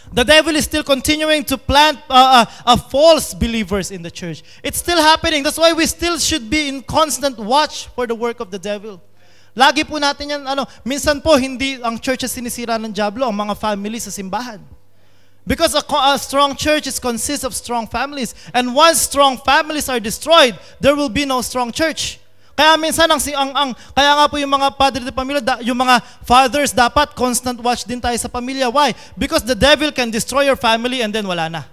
The devil is still continuing to plant uh, uh, uh, false believers in the church. It's still happening. That's why we still should be in constant watch for the work of the devil. Lagi po natin yan, ano, minsan po hindi ang church sinisira ng Diablo, ang mga family sa simbahan. Because a, a strong church is, consists of strong families. And once strong families are destroyed, there will be no strong church. Kaya minsan ang si ang ang kaya nga po yung mga padre de pamilya, da, yung mga fathers dapat constant watch din tayo sa pamilya. Why? Because the devil can destroy your family and then wala na.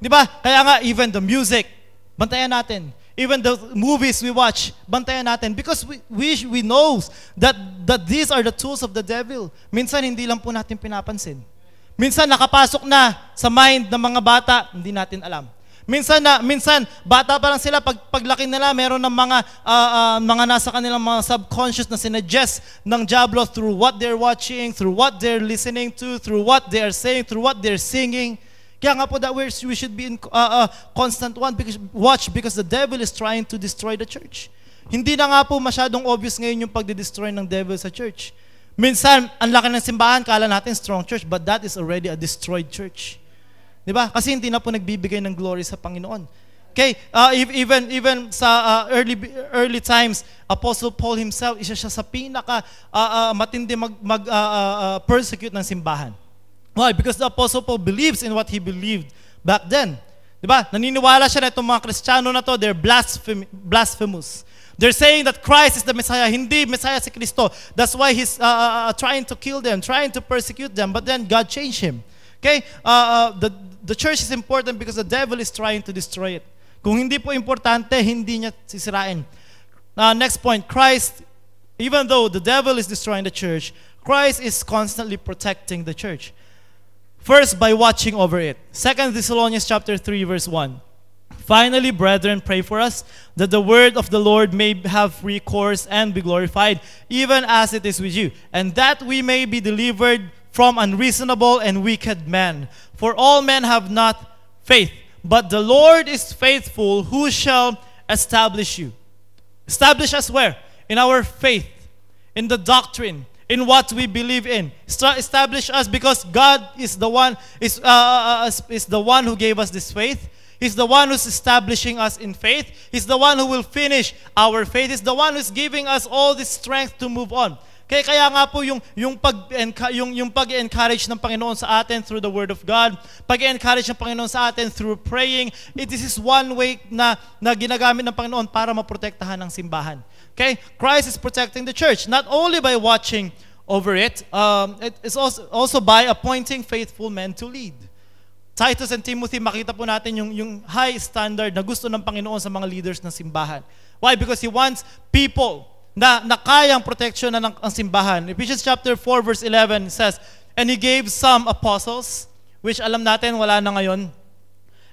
'Di ba? Kaya nga even the music, bantayan natin. Even the movies we watch, bantayan natin because we we we know that that these are the tools of the devil. Minsan hindi lang po natin pinapansin. Minsan nakapasok na sa mind ng mga bata, hindi natin alam. Minsan na minsan bata pa lang sila, pag paglaki nila meron ng mga uh, uh, mga nasa kanilang mga subconscious na sinuggest ng diablo through what they're watching, through what they're listening to, through what they are saying, through what they're singing. Kaya nga po that we should be in uh, uh, constant one because watch because the devil is trying to destroy the church. Hindi na nga po masyadong obvious ngayon yung pagde-destroy ng devil sa church. Minsan ang laki ng simbahan, kala natin strong church, but that is already a destroyed church. Diba? Kasi hindi na po nagbibigay ng glory sa Panginoon. Okay, uh, even even sa uh, early early times, Apostle Paul himself, isa siya sa pinaka uh, uh, matindi mag, mag uh, uh, persecute ng simbahan. Why? Because the Apostle Paul believes in what he believed back then. Diba? Naniniwala siya na itong mga Kristiyano na to, they're blasphem- blasphemous. They're saying that Christ is the Messiah. Hindi Messiah si Kristo. That's why he's uh, uh, trying to kill them, trying to persecute them, but then God changed him. Okay? Uh, uh, the The church is important because the devil is trying to destroy it. Kung hindi po importante, hindi niya sisirain. Uh, next point, Christ, even though the devil is destroying the church, Christ is constantly protecting the church. First, by watching over it. Second Thessalonians chapter three, verse one. Finally, brethren, pray for us, that the word of the Lord may have free course and be glorified, even as it is with you, and that we may be delivered from unreasonable and wicked men. For all men have not faith, but the Lord is faithful, who shall establish you. Establish us where? In our faith, in the doctrine, in what we believe in. Establish us because God is the one is uh, is the one who gave us this faith. He's the one who's establishing us in faith. He's the one who will finish our faith. He's the one who's giving us all the strength to move on. Kaya kaya nga po yung yung pag yung yung pag-encourage ng Panginoon sa atin through the word of God, pag-encourage ng Panginoon sa atin through praying, it is one way na, na ginagamit ng Panginoon para maprotektahan ang simbahan. Okay? Christ is protecting the church not only by watching over it, um, it is also also by appointing faithful men to lead. Titus and Timothy, makita po natin yung, yung high standard na gusto ng Panginoon sa mga leaders ng simbahan. Why? Because He wants people na, na kayang protection na ng ang simbahan. Ephesians chapter four verse eleven says, and He gave some apostles, which alam natin wala na ngayon,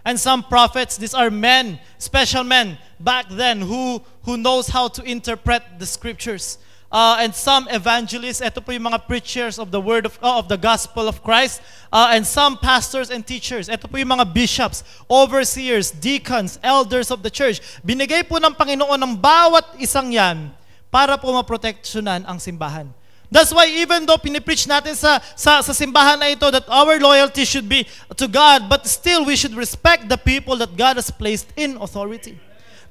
and some prophets. These are men, special men back then who, who knows how to interpret the scriptures. Uh, and some evangelists, ito po yung mga preachers of the word of, uh, of the gospel of Christ, uh, and some pastors and teachers, ito po yung mga bishops, overseers, deacons, elders of the church. Binigay po ng Panginoon ng bawat isang yan para po maproteksyonan ang simbahan. That's why even though pinipreach natin sa, sa, sa simbahan na ito that our loyalty should be to God, but still we should respect the people that God has placed in authority.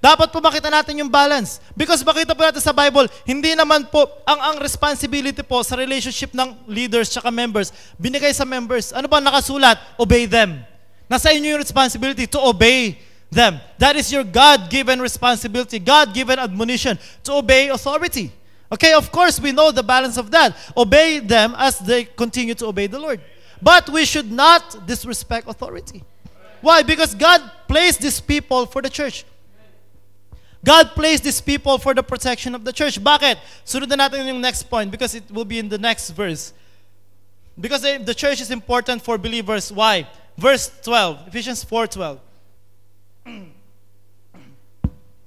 Dapat po makita natin yung balance. Because makita po natin sa Bible, hindi naman po, ang, ang responsibility po sa relationship ng leaders at members, binigay sa members. Ano ba nakasulat? Obey them. Nasa inyo yung responsibility to obey them. That is your God-given responsibility, God-given admonition to obey authority. Okay, of course, we know the balance of that. Obey them as they continue to obey the Lord. But we should not disrespect authority. Why? Because God placed these people for the church. God placed these people for the protection of the church. Bakit? Sunod na natin yung next point because it will be in the next verse. Because the church is important for believers. Why? Verse twelve, Ephesians four twelve.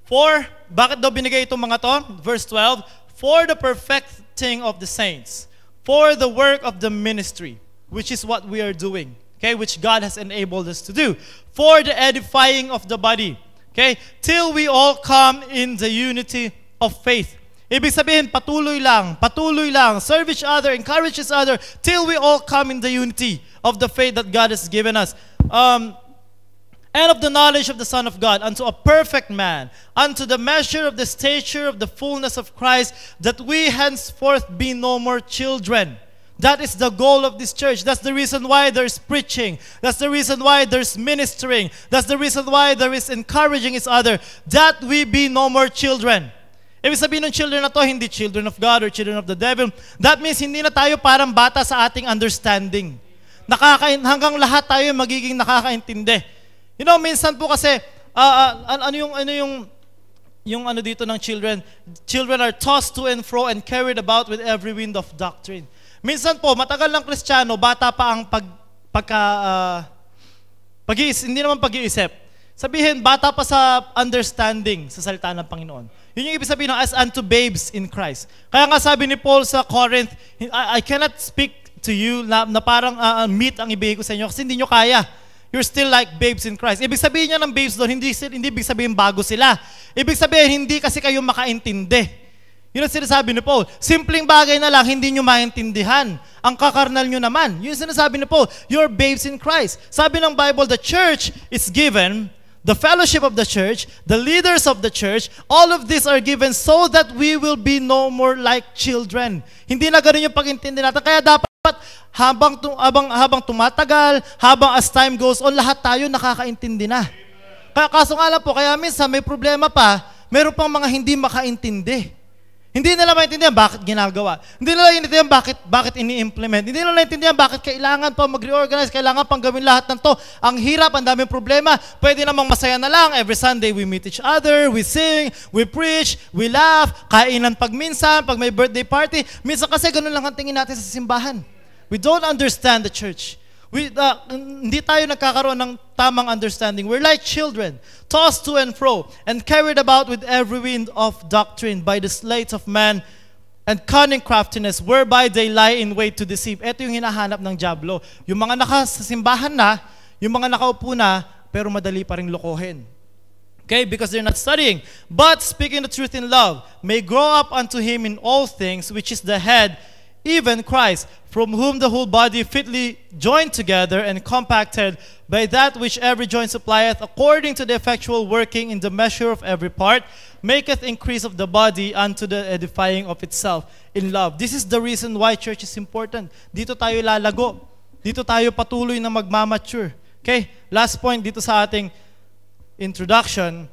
For, bakit daw binigay itong mga to? Verse twelve, for the perfecting of the saints, for the work of the ministry, which is what we are doing, okay, which God has enabled us to do, for the edifying of the body, okay, till we all come in the unity of faith. Ibig sabihin, patuloy lang, patuloy lang, serve each other, encourage each other, till we all come in the unity of the faith that God has given us. Um, and of the knowledge of the Son of God, unto a perfect man, unto the measure of the stature of the fullness of Christ, that we henceforth be no more children. That is the goal of this church. That's the reason why there's preaching. That's the reason why there's ministering. That's the reason why there is encouraging each other, that we be no more children. Ibig sabihin ng children na to, hindi children of God or children of the devil. That means hindi na tayo parang bata sa ating understanding. Nakaka- hanggang lahat tayo magiging nakakaintindi. You know, minsan po kasi, uh, uh, ano yung, ano yung, yung ano dito ng children? Children are tossed to and fro and carried about with every wind of doctrine. Minsan po, matagal ng Kristiyano, bata pa ang pag, pagka, uh, pag-iisip, hindi naman pag-iisip. Sabihin, bata pa sa understanding sa salita ng Panginoon. Yun yung ibig sabihin ng as unto babes in Christ. Kaya nga sabi ni Paul sa Corinth, I, I cannot speak to you na, na parang uh, meat ang ibigay ko sa inyo kasi hindi nyo kaya. You're still like babes in Christ. Ibig sabihin niya ng babes doon, hindi, hindi ibig sabihin bago sila. Ibig sabihin, hindi kasi kayo makaintindi. Yun ang sinasabi ni Paul. Simpleng bagay na lang, hindi nyo maintindihan. Ang kakarnal nyo naman. Yun ang sinasabi ni Paul, you're babes in Christ. Sabi ng Bible, the church is given... The fellowship of the church, the leaders of the church, all of these are given so that we will be no more like children. Hindi na ganun yung pag-intindi natin. Kaya dapat habang, habang, habang tumatagal, habang as time goes on, lahat tayo nakakaintindi na. Kaya kaso nga lang po, kaya minsan may problema pa, meron pang mga hindi makaintindi. Hindi nila maintindihan bakit ginagawa. Hindi nila maintindihan bakit, bakit ini-implement. Hindi nila maintindihan bakit kailangan pa mag-reorganize, kailangan pang gawin lahat ng to. Ang hirap, ang daming problema. Pwede namang masaya na lang. Every Sunday, we meet each other, we sing, we preach, we laugh, kainan pag minsan, pag may birthday party. Minsan kasi ganun lang ang tingin natin sa simbahan. We don't understand the church. We, uh, hindi tayo nagkakaroon ng tamang understanding. We're like children, tossed to and fro, and carried about with every wind of doctrine by the sleight of man and cunning craftiness, whereby they lie in wait to deceive. Ito yung hinahanap ng diablo. Yung mga nakasimbahan na, yung mga nakaupo na, pero madali pa rin lokohin. Okay? Because they're not studying. But speaking the truth in love, may grow up unto him in all things, which is the head, even Christ, from whom the whole body fitly joined together and compacted by that which every joint supplieth, according to the effectual working in the measure of every part, maketh increase of the body unto the edifying of itself in love. This is the reason why church is important. Dito tayo lalago. Dito tayo patuloy na magmamature. Okay? Last point dito sa ating introduction.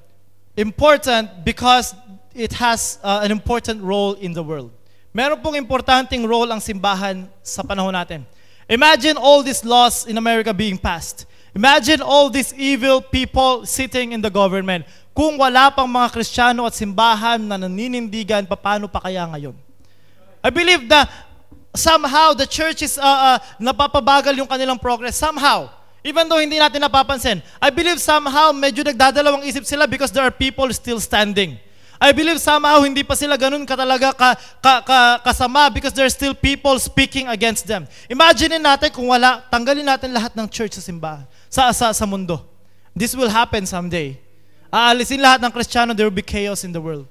Important because it has uh, an important role in the world. Meron pong importanteng role ang simbahan sa panahon natin. Imagine all these laws in America being passed. Imagine all these evil people sitting in the government. Kung wala pang mga Kristiyano at simbahan na naninindigan, paano pa kaya ngayon? I believe that somehow the church is uh, uh, napapabagal yung kanilang progress. Somehow. Even though hindi natin napapansin. I believe somehow medyo nagdadalawang isip sila because there are people still standing. I believe somehow hindi pa sila ganun katalaga ka, ka, ka, kasama because there are still people speaking against them. Imagine natin kung wala, tanggalin natin lahat ng church sa simbahan, sa, sa, sa mundo. This will happen someday. Aalisin lahat ng Kristiyano, there will be chaos in the world.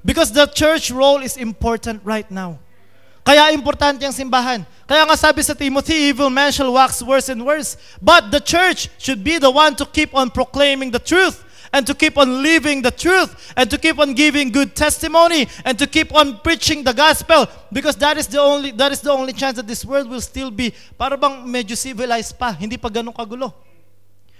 Because the church role is important right now. Kaya importante ang simbahan. Kaya nga sabi sa Timothy, evil men shall wax worse and worse. But the church should be the one to keep on proclaiming the truth, and to keep on living the truth, and to keep on giving good testimony, and to keep on preaching the gospel, because that is the only that is the only chance that this world will still be para bang medyo civilized pa, hindi pa ganun kagulo.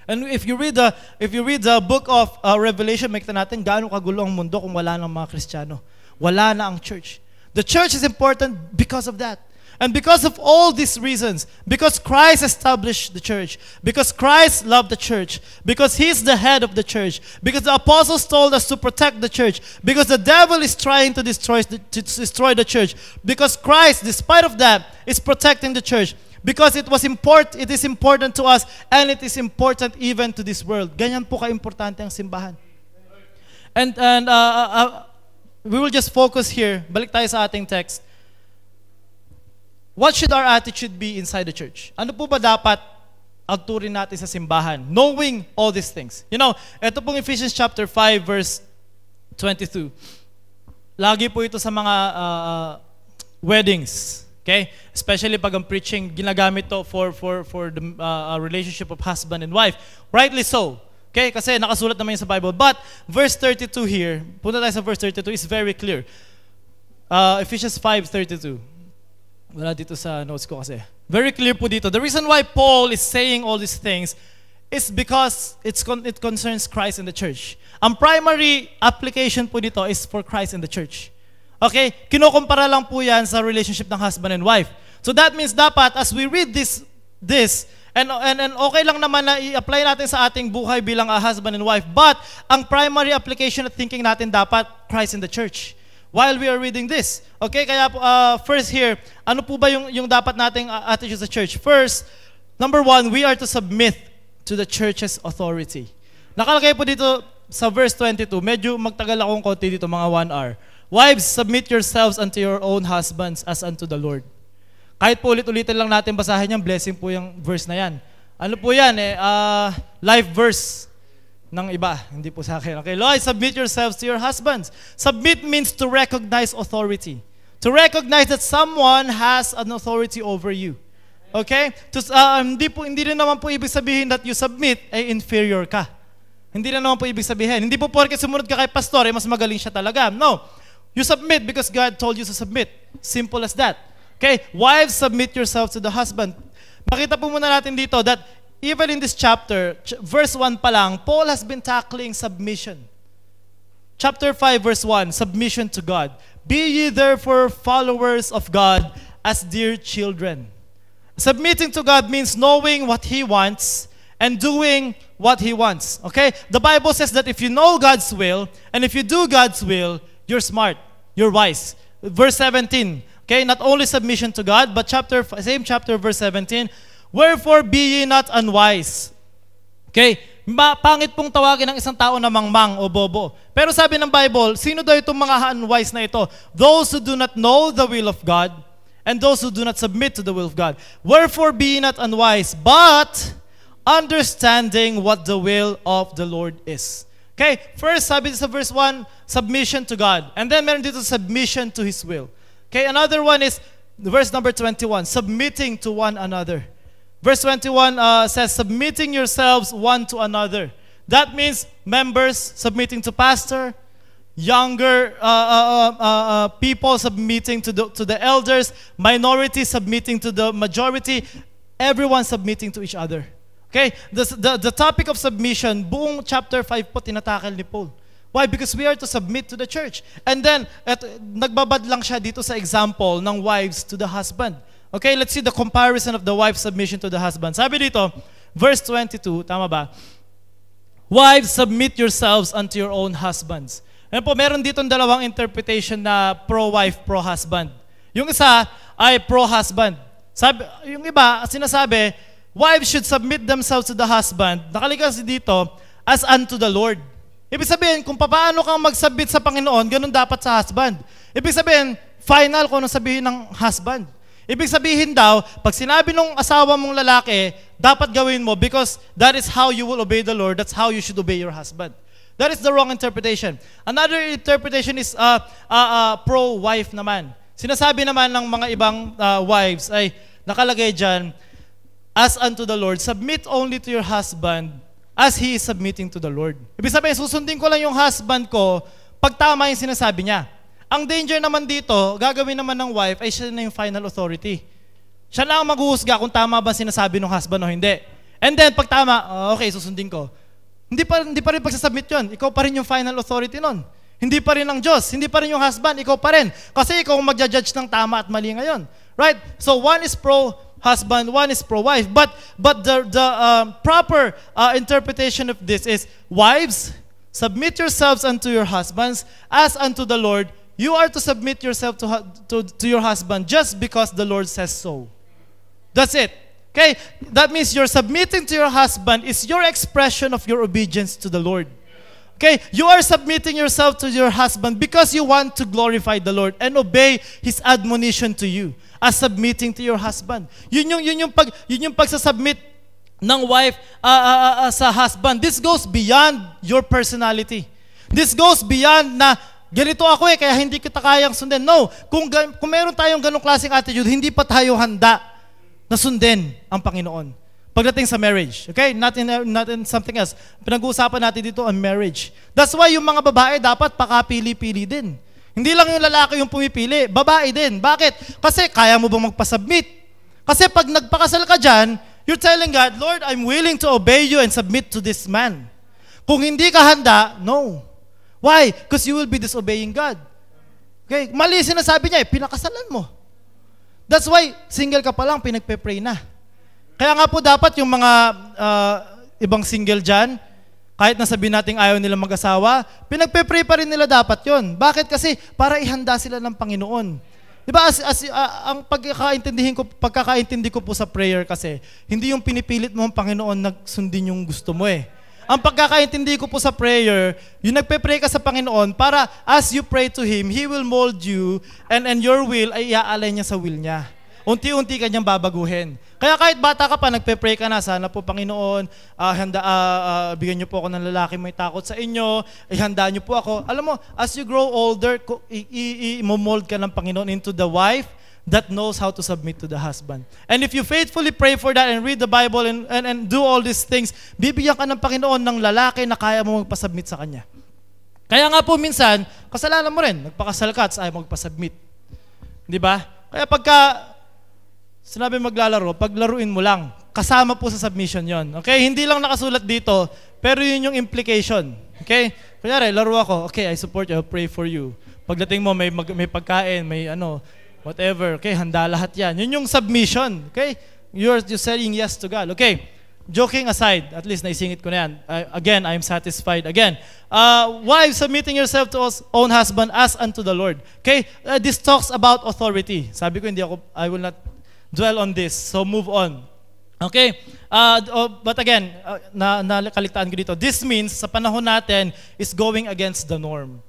And if you read the if you read the book of uh, Revelation, makita natin gaano kagulo ang mundo kung wala nang mga Kristiyano. Wala na ang church. The church is important because of that. And because of all these reasons, because Christ established the church, because Christ loved the church, because he's the head of the church, because the apostles told us to protect the church, because the devil is trying to destroy, to destroy the church, because Christ, despite of that, is protecting the church, because it was import, it is important to us, and it is important even to this world. Ganyan po ka-importante ang simbahan. And, and uh, uh, we will just focus here. Balik tayo sa ating text. What should our attitude be inside the church? Ano po ba dapat agturin natin sa simbahan? Knowing all these things. You know, ito pong Ephesians chapter five verse twenty-two. Lagi po ito sa mga uh, weddings. Okay? Especially pag ang preaching, ginagamit to for, for, for the uh, relationship of husband and wife. Rightly so. Okay? Kasi nakasulat naman yun sa Bible. But verse thirty-two here, punta tayo sa verse thirty-two, is very clear. Uh, Ephesians five thirty-two. Wala dito sa notes ko kasi. Very clear po dito. The reason why Paul is saying all these things is because it's con- it concerns Christ and the church. Ang primary application po dito is for Christ and the church. Okay? Kinukumpara lang po yan sa relationship ng husband and wife. So that means dapat as we read this, this and, and, and okay lang naman na i-apply natin sa ating buhay bilang a husband and wife, but ang primary application at thinking natin dapat Christ and the church while we are reading this. Okay? Kaya uh, first here, ano po ba yung, yung dapat nating attitude sa church? First, number one, we are to submit to the church's authority. Nakalagay po dito sa verse twenty-two, medyo magtagal akong konti dito, mga one hour. Wives, submit yourselves unto your own husbands as unto the Lord. Kahit po ulit-ulitin lang natin basahin yan, blessing po yung verse na yan. Ano po yan? Eh, uh, life verse ng iba, hindi po sa akin. Okay, Lord, submit yourselves to your husbands. Submit means to recognize authority. To recognize that someone has an authority over you. Okay? To, uh, hindi, po, hindi rin naman po ibig sabihin that you submit ay inferior ka. Hindi rin naman po ibig sabihin. Hindi po porke sumunod ka kay pastor, eh, mas magaling siya talaga. No. You submit because God told you to submit. Simple as that. Okay? Wives, submit yourselves to the husband. Makita po muna natin dito that even in this chapter, verse one pa lang, Paul has been tackling submission. Chapter five, verse one, submission to God. Be ye therefore followers of God as dear children. Submitting to God means knowing what He wants and doing what He wants. Okay? The Bible says that if you know God's will and if you do God's will, you're smart, you're wise. Verse seventeen, okay? Not only submission to God, but chapter same chapter, verse seventeen, wherefore be ye not unwise. Okay? Ma- pangit pong tawagin ng isang tao na mangmang o bobo. Pero sabi ng Bible, sino daw itong mga unwise na ito? Those who do not know the will of God and those who do not submit to the will of God. Wherefore be ye not unwise, but understanding what the will of the Lord is. Okay? First, sabi sa verse one, submission to God. And then meron dito submission to His will. Okay? Another one is verse number twenty-one, submitting to one another. Verse twenty-one uh, says, submitting yourselves one to another. That means members submitting to pastor, younger uh, uh, uh, uh, people submitting to the, to the elders, minority submitting to the majority, everyone submitting to each other. Okay? The, the, the topic of submission, buong chapter five po tinatakal ni Paul. Why? Because we are to submit to the church. And then, at, nagbabad lang siya dito sa example ng wives to the husband. Okay, let's see the comparison of the wife's submission to the husband. Sabi dito, verse twenty-two, tama ba? Wives, submit yourselves unto your own husbands. Ano po, meron dito dalawang interpretation na pro-wife, pro-husband. Yung isa ay pro-husband. Sabi, yung iba, sinasabi, wives should submit themselves to the husband. Nakalikas dito, as unto the Lord. Ibig sabihin, kung paano kang magsubmit sa Panginoon, ganun dapat sa husband. Ibig sabihin, final kung anong sabihin ng husband. Ibig sabihin daw, pag sinabi nung asawa mong lalaki, dapat gawin mo because that is how you will obey the Lord. That's how you should obey your husband. That is the wrong interpretation. Another interpretation is uh, uh, uh, pro-wife naman. Sinasabi naman ng mga ibang uh, wives ay nakalagay dyan, as unto the Lord, submit only to your husband as he is submitting to the Lord. Ibig sabihin, susundin ko lang yung husband ko pag tama yung sinasabi niya. Ang danger naman dito, gagawin naman ng wife ay siya na yung final authority. Siya na ang maghuhusga kung tama ba sinasabi ng husband o hindi. And then, pag tama, uh, okay, susundin ko. Hindi pa, hindi pa rin pagsasubmit yun. Ikaw pa rin yung final authority nun. Hindi pa rin ang Diyos. Hindi pa rin yung husband. Ikaw pa rin. Kasi ikaw ang magja-judge ng tama at mali ngayon. Right? So, one is pro-husband, one is pro-wife. But but the, the uh, proper uh, interpretation of this is, wives, submit yourselves unto your husbands as unto the Lord. You are to submit yourself to, to, to your husband just because the Lord says so. That's it. Okay? That means your submitting to your husband is your expression of your obedience to the Lord. Okay? You are submitting yourself to your husband because you want to glorify the Lord and obey His admonition to you as submitting to your husband. Yun yung, yun yung, pag, yun yung pagsasubmit ng wife uh, uh, uh, sa husband. This goes beyond your personality. This goes beyond na ganito ako eh, kaya hindi kita kayang sundin. No, kung, kung meron tayong ganong klaseng attitude, hindi pa tayo handa na sundin ang Panginoon. Pagdating sa marriage, okay? Not in, not in something else. Pinag-uusapan natin dito ang marriage. That's why yung mga babae dapat pakapili-pili din. Hindi lang yung lalaki yung pumipili, babae din. Bakit? Kasi kaya mo bang magpasubmit? Kasi pag nagpakasal ka dyan, You're telling God, Lord, I'm willing to obey you and submit to this man. Kung hindi ka handa, no. Why? Because you will be disobeying God. Okay? Mali sinasabi niya eh, pinakasalan mo. That's why, single ka pa lang, pinagpe-pray na. Kaya nga po dapat yung mga uh, ibang single dyan, kahit nasabihin natin ayaw nila mag-asawa, pinagpe-pray pa rin nila dapat yun. Bakit? Kasi para ihanda sila ng Panginoon. Diba, as, as, uh, ang pagkakaintindihin ko, pagkakaintindi ko po sa prayer kasi, hindi yung pinipilit mo ang Panginoon nagsundin yung gusto mo eh. Ang pagkakaintindi ko po sa prayer, yung nagpe-pray ka sa Panginoon para as you pray to Him, He will mold you and, and your will ay iaalay niya sa will niya. Unti-unti ka niyang babaguhin. Kaya kahit bata ka pa, nagpe-pray ka na, sana po Panginoon, uh, handa, uh, uh, bigyan niyo po ako ng lalaki may takot sa inyo, ihanda niyo po ako. Alam mo, as you grow older, i-mold ka ng Panginoon into the wife that knows how to submit to the husband. And if you faithfully pray for that and read the Bible and, and, and do all these things, bibigyan ka ng Panginoon ng lalaki na kaya mo magpasubmit sa kanya. Kaya nga po minsan, kasalanan mo rin, nagpakasal ka at ayaw magpasubmit. Di ba? Kaya pagka sinabi maglalaro, paglaruin mo lang. Kasama po sa submission yon. Okay? Hindi lang nakasulat dito, pero yun yung implication. Okay? Kunyari, laro ako. Okay, I support you. I pray for you. Pagdating mo, may, mag, may pagkain, may ano, whatever. Okay? Handa lahat yan. Yun yung submission. Okay? You're just saying yes to God. Okay? Joking aside, at least naisingit ko na yan. I, again, I'm satisfied. Again, uh, wives, submitting yourself to your own husband as unto the Lord. Okay? Uh, this talks about authority. Sabi ko, hindi ako, I will not dwell on this. So move on. Okay? Uh, oh, but again, uh, na, nakaligtaan ko dito. This means, sa panahon natin, is going against the norm.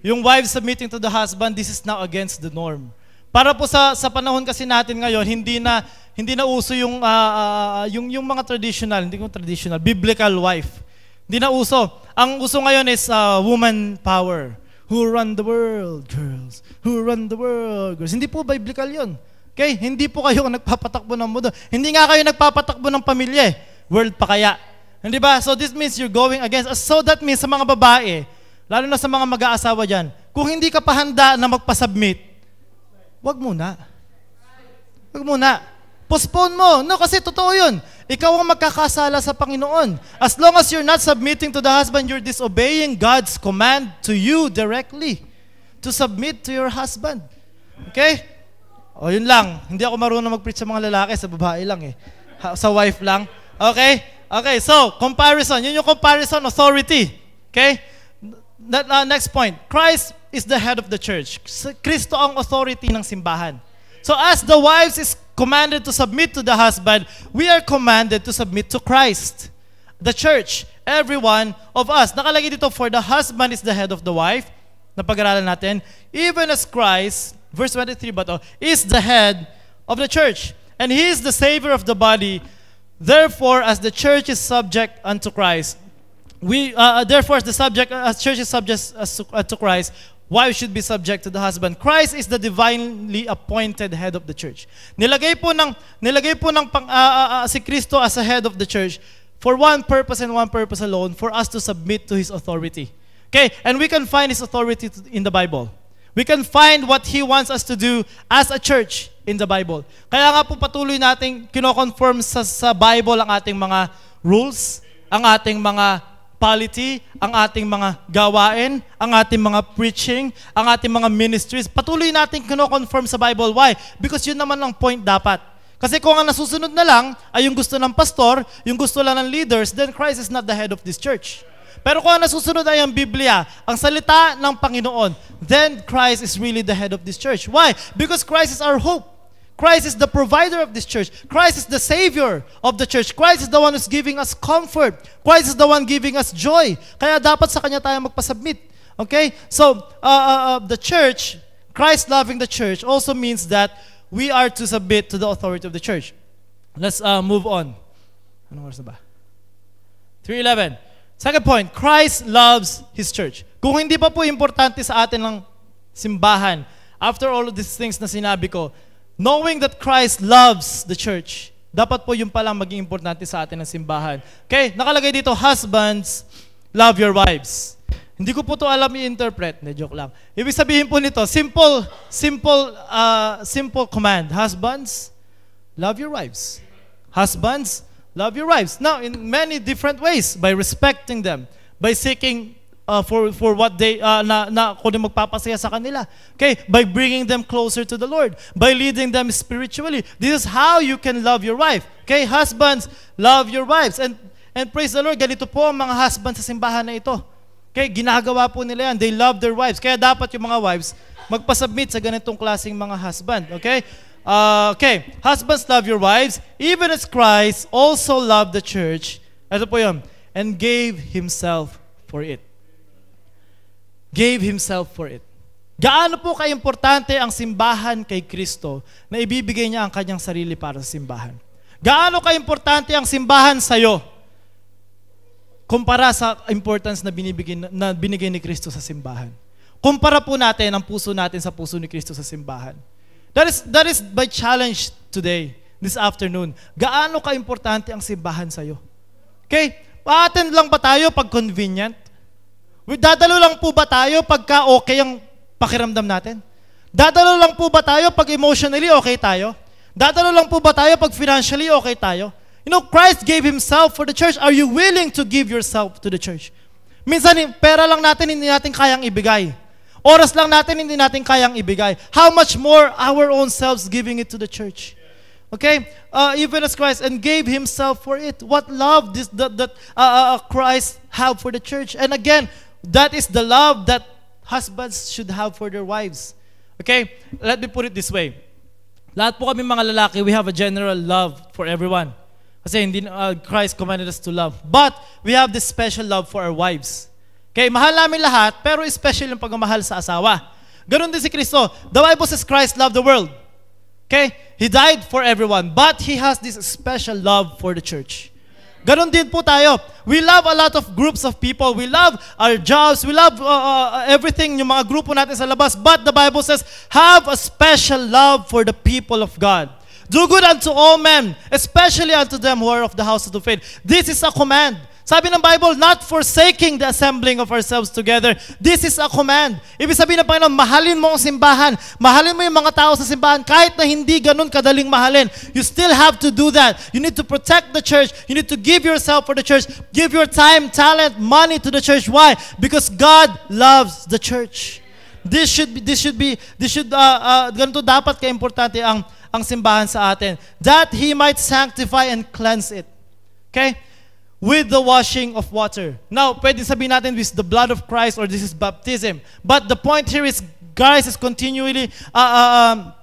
Yung wife submitting to the husband, this is now against the norm. Para po sa, sa panahon kasi natin ngayon, hindi na, hindi na uso yung, uh, uh, yung, yung mga traditional, hindi ko traditional, biblical wife. Hindi na uso. Ang uso ngayon is uh, woman power. Who run the world, girls? Who run the world, girls? Hindi po biblical yun. Okay? Hindi po kayo nagpapatakbo ng mundo. Hindi nga kayo nagpapatakbo ng pamilya eh. World pa kaya. Hindi ba? So this means you're going against us. So that means sa mga babae, lalo na sa mga mag-aasawa dyan, kung hindi ka pa handa na magpasubmit, wag muna. Wag muna. Postpone mo. No, kasi totoo yun. Ikaw ang magkakasala sa Panginoon. As long as you're not submitting to the husband, you're disobeying God's command to you directly to submit to your husband. Okay? O, yun lang. Hindi ako marunong mag-preach sa mga lalaki, sa babae lang eh. Ha, sa wife lang. Okay? Okay, so, comparison. Yun yung comparison, authority. Okay? That, uh, next point. Christ is the head of the church. Kristo ang authority ng simbahan. So, as the wives is commanded to submit to the husband, we are commanded to submit to Christ. The church, everyone of us. Nakalagay dito, for the husband is the head of the wife. Napag-aralan natin. Even as Christ, verse twenty-three, but oh, is the head of the church, and he is the savior of the body. Therefore, as the church is subject unto Christ, we uh, therefore as the subject as church is subject unto Christ, wives should be subject to the husband. Christ is the divinely appointed head of the church. Nilagay po ng nilagay po ng pang, uh, uh, si Kristo as the head of the church for one purpose and one purpose alone: for us to submit to His authority. Okay, and we can find His authority in the Bible. We can find what He wants us to do as a church in the Bible. Kaya nga po patuloy nating kinoconfirm sa, sa Bible ang ating mga rules, ang ating mga polity, ang ating mga gawain, ang ating mga preaching, ang ating mga ministries. Patuloy nating kinoconfirm sa Bible. Why? Because yun naman ang point dapat. Kasi kung ang nasusunod na lang ay yung gusto ng pastor, yung gusto lang ng leaders, then Christ is not the head of this church. Pero kung ang nasusunod ay ang Biblia, ang salita ng Panginoon, then Christ is really the head of this church. Why? Because Christ is our hope. Christ is the provider of this church. Christ is the savior of the church. Christ is the one who's giving us comfort. Christ is the one giving us joy. Kaya dapat sa Kanya tayo magpasubmit. Okay? So, uh, uh, the church, Christ loving the church, also means that we are to submit to the authority of the church. Let's uh, move on. Anong oras na ba? three eleven. Second point, Christ loves His church. Kung hindi pa po importante sa atin ng simbahan, after all of these things na sinabi ko, knowing that Christ loves the church, dapat po yung palang maging importante sa atin ng simbahan. Okay, nakalagay dito, husbands, love your wives. Hindi ko po ito alam i-interpret. Ne, joke lang. Ibig sabihin po nito, simple, simple, uh, simple command. Husbands, love your wives. Husbands, love your wives. Now, in many different ways, by respecting them, by seeking uh, for, for what they, uh, na, na kung ano magpapasaya sa kanila. Okay? By bringing them closer to the Lord, by leading them spiritually. This is how you can love your wife. Okay? Husbands, love your wives. And, and praise the Lord, ganito po ang mga husbands sa simbahan na ito. Okay? Ginagawa po nila yan. They love their wives. Kaya dapat yung mga wives magpasubmit sa ganitong klaseng mga husband. Okay? Uh, okay, husbands, love your wives, even as Christ also loved the church, ito po yun, and gave himself for it. Gave himself for it. Gaano po kaimportante ang simbahan kay Kristo na ibibigay niya ang kanyang sarili para sa simbahan? Gaano kaimportante ang simbahan sa iyo kumpara sa importance na binibigay, na binigay ni Kristo sa simbahan? Kumpara po natin ang puso natin sa puso ni Kristo sa simbahan. That is, that is my challenge today, this afternoon. Gaano ka-importante ang simbahan sa'yo? Okay? Pa-attend lang ba tayo pag convenient? Dadalo lang po ba tayo pagka okay ang pakiramdam natin? Dadalo lang po ba tayo pag emotionally okay tayo? Dadalo lang po ba tayo pag financially okay tayo? You know, Christ gave himself for the church. Are you willing to give yourself to the church? Minsan, pera lang natin, hindi natin kayang ibigay. Oras lang natin, hindi natin kayang ibigay. How much more our own selves giving it to the church? Okay? Uh, even as Christ, and gave himself for it. What love this, that, that uh, uh, Christ have for the church. And again, that is the love that husbands should have for their wives. Okay? Let me put it this way. Lahat po kami mga lalaki, we have a general love for everyone. Kasi hindi, uh, Christ commanded us to love. But we have this special love for our wives. Okay, mahal namin lahat, pero especially yung pagmamahal sa asawa. Ganun din si Kristo. The Bible says Christ loved the world. Okay? He died for everyone, but He has this special love for the church. Ganun din po tayo. We love a lot of groups of people. We love our jobs. We love uh, uh, everything, yung mga grupo natin sa labas. But the Bible says, have a special love for the people of God. Do good unto all men, especially unto them who are of the house of the faith. This is a command. Sabi ng Bible, not forsaking the assembling of ourselves together. This is a command. Ibig sabihin ng Panginoon, mahalin mo ang simbahan. Mahalin mo yung mga tao sa simbahan. Kahit na hindi ganun kadaling mahalin, you still have to do that. You need to protect the church. You need to give yourself for the church. Give your time, talent, money to the church. Why? Because God loves the church. This should be, this should be, this should, uh, uh, ganito dapat kaimportante ang, ang simbahan sa atin. That He might sanctify and cleanse it. Okay? With the washing of water. Now, pwede sabihin natin with the blood of Christ or this is baptism. But the point here is Christ is continually uh, uh, um,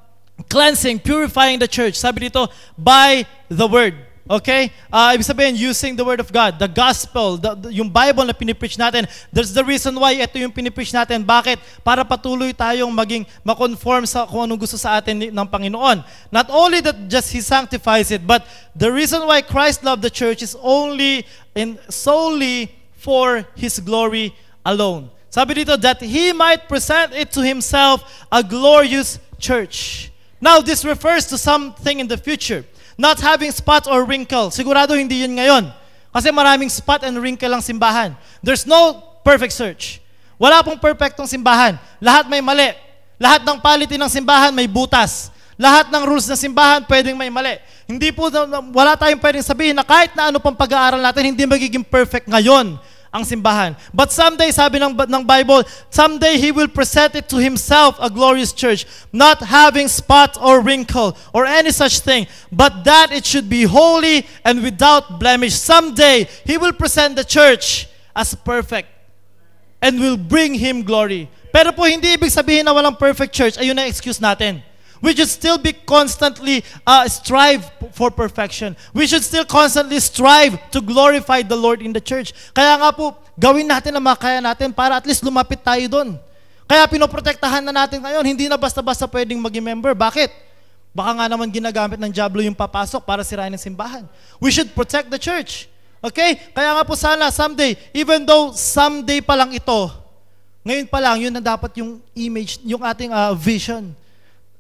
cleansing, purifying the church. Sabi dito, by the word. Okay? Uh, ibig sabihin, using the word of God, the gospel, the, the, yung Bible na pinipreach natin. That's the reason why ito yung pinipreach natin. Bakit? Para patuloy tayong maging makonform sa kung anong gusto sa atin ng Panginoon. Not only that just He sanctifies it, but the reason why Christ loved the church is only and solely for His glory alone. Sabi dito, that He might present it to Himself a glorious church. Now, this refers to something in the future. Not having spots or wrinkles. Sigurado hindi yun ngayon. Kasi maraming spot and wrinkle ang simbahan. There's no perfect church. Wala pong perfectong simbahan. Lahat may mali. Lahat ng paliti ng simbahan may butas. Lahat ng rules ng simbahan pwedeng may mali. Hindi po, wala tayong pwedeng sabihin na kahit na ano pang pag-aaral natin, hindi magiging perfect ngayon ang simbahan. But someday, sabi ng, ng Bible, someday He will present it to Himself, a glorious church, not having spot or wrinkle or any such thing, but that it should be holy and without blemish. Someday, He will present the church as perfect and will bring Him glory. Pero po, hindi ibig sabihin na walang perfect church. Ayun na excuse natin. We should still be constantly uh, strive for perfection. We should still constantly strive to glorify the Lord in the church. Kaya nga po, gawin natin ang mga kaya natin para at least lumapit tayo doon. Kaya pinoprotektahan na natin ngayon. Hindi na basta-basta pwedeng maging member. Bakit? Baka nga naman ginagamit ng diablo yung papasok para sirain ang simbahan. We should protect the church. Okay? Kaya nga po sana someday, even though someday pa lang ito, ngayon pa lang, yun na dapat yung image, yung ating uh, vision.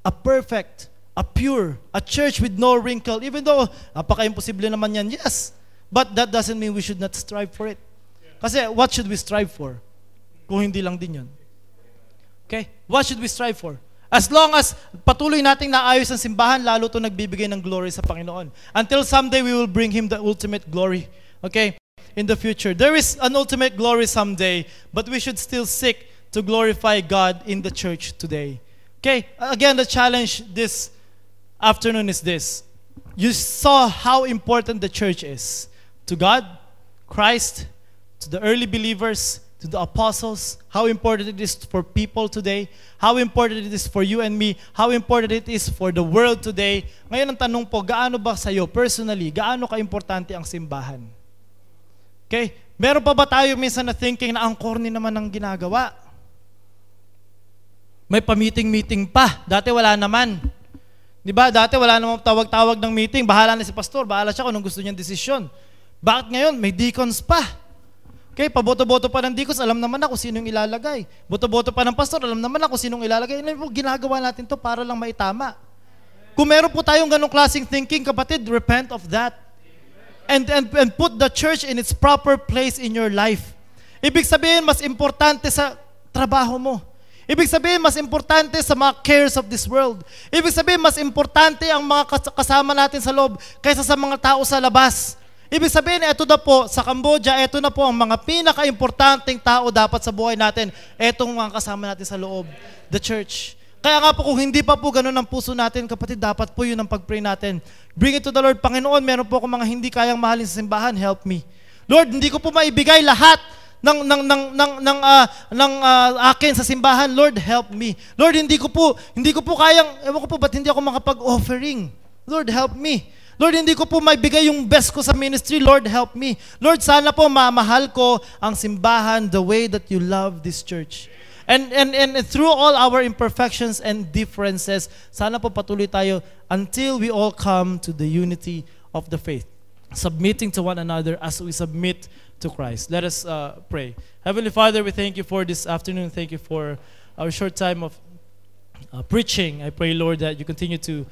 A perfect, a pure, a church with no wrinkle. Even though, napaka-imposible naman yan, yes. But that doesn't mean we should not strive for it. Kasi what should we strive for? Kung hindi lang din yun. Okay? What should we strive for? As long as patuloy nating naayos ang simbahan, lalo ito nagbibigay ng glory sa Panginoon. Until someday we will bring Him the ultimate glory. Okay? In the future. There is an ultimate glory someday, but we should still seek to glorify God in the church today. Okay? Again, the challenge this afternoon is this. You saw how important the church is to God, Christ, to the early believers, to the apostles, how important it is for people today, how important it is for you and me, how important it is for the world today. Ngayon ang tanong po, gaano ba sa'yo personally, gaano ka-importante ang simbahan? Okay? Meron pa ba tayo minsan na thinking na ang corny naman ang ginagawa? May pa-meeting-meeting pa. Dati wala naman. Diba? Dati wala namang tawag-tawag ng meeting. Bahala na si pastor, bahala siya kung anong gusto niyang desisyon. Bakit ngayon? May deacons pa. Okay, paboto-boto pa ng deacons, alam naman na kung sinong ilalagay. Boto-boto pa ng pastor, alam naman na kung sinong ilalagay. Ginagawa natin to para lang maitama. Kung meron po tayong ganong klaseng thinking, kapatid, repent of that. And, and, and put the church in its proper place in your life. Ibig sabihin, mas importante sa trabaho mo. Ibig sabihin, mas importante sa mga cares of this world. Ibig sabihin, mas importante ang mga kasama natin sa loob kaysa sa mga tao sa labas. Ibig sabihin, eto na po, sa Cambodia, eto na po ang mga pinaka-importanting tao dapat sa buhay natin. Etong mga kasama natin sa loob, the church. Kaya nga po, kung hindi pa po ganun ang puso natin, kapatid, dapat po yun ang pag-pray natin. Bring it to the Lord. Panginoon, meron po akong mga hindi kayang mahalin sa simbahan, help me. Lord, hindi ko po maibigay lahat ng, ng, ng, ng, ng, uh, ng uh, akin sa simbahan. Lord, help me. Lord, hindi ko po, hindi ko po kayang, ewan ko po, ba't hindi ako makapag-offering? Lord, help me. Lord, hindi ko po maibigay yung best ko sa ministry. Lord, help me. Lord, sana po mamahal ko ang simbahan the way that you love this church. And, and, and through all our imperfections and differences, sana po patuloy tayo until we all come to the unity of the faith, submitting to one another as we submit to Christ. Let us uh, pray. Heavenly Father, we thank you for this afternoon. Thank you for our short time of uh, preaching. I pray, Lord, that you continue to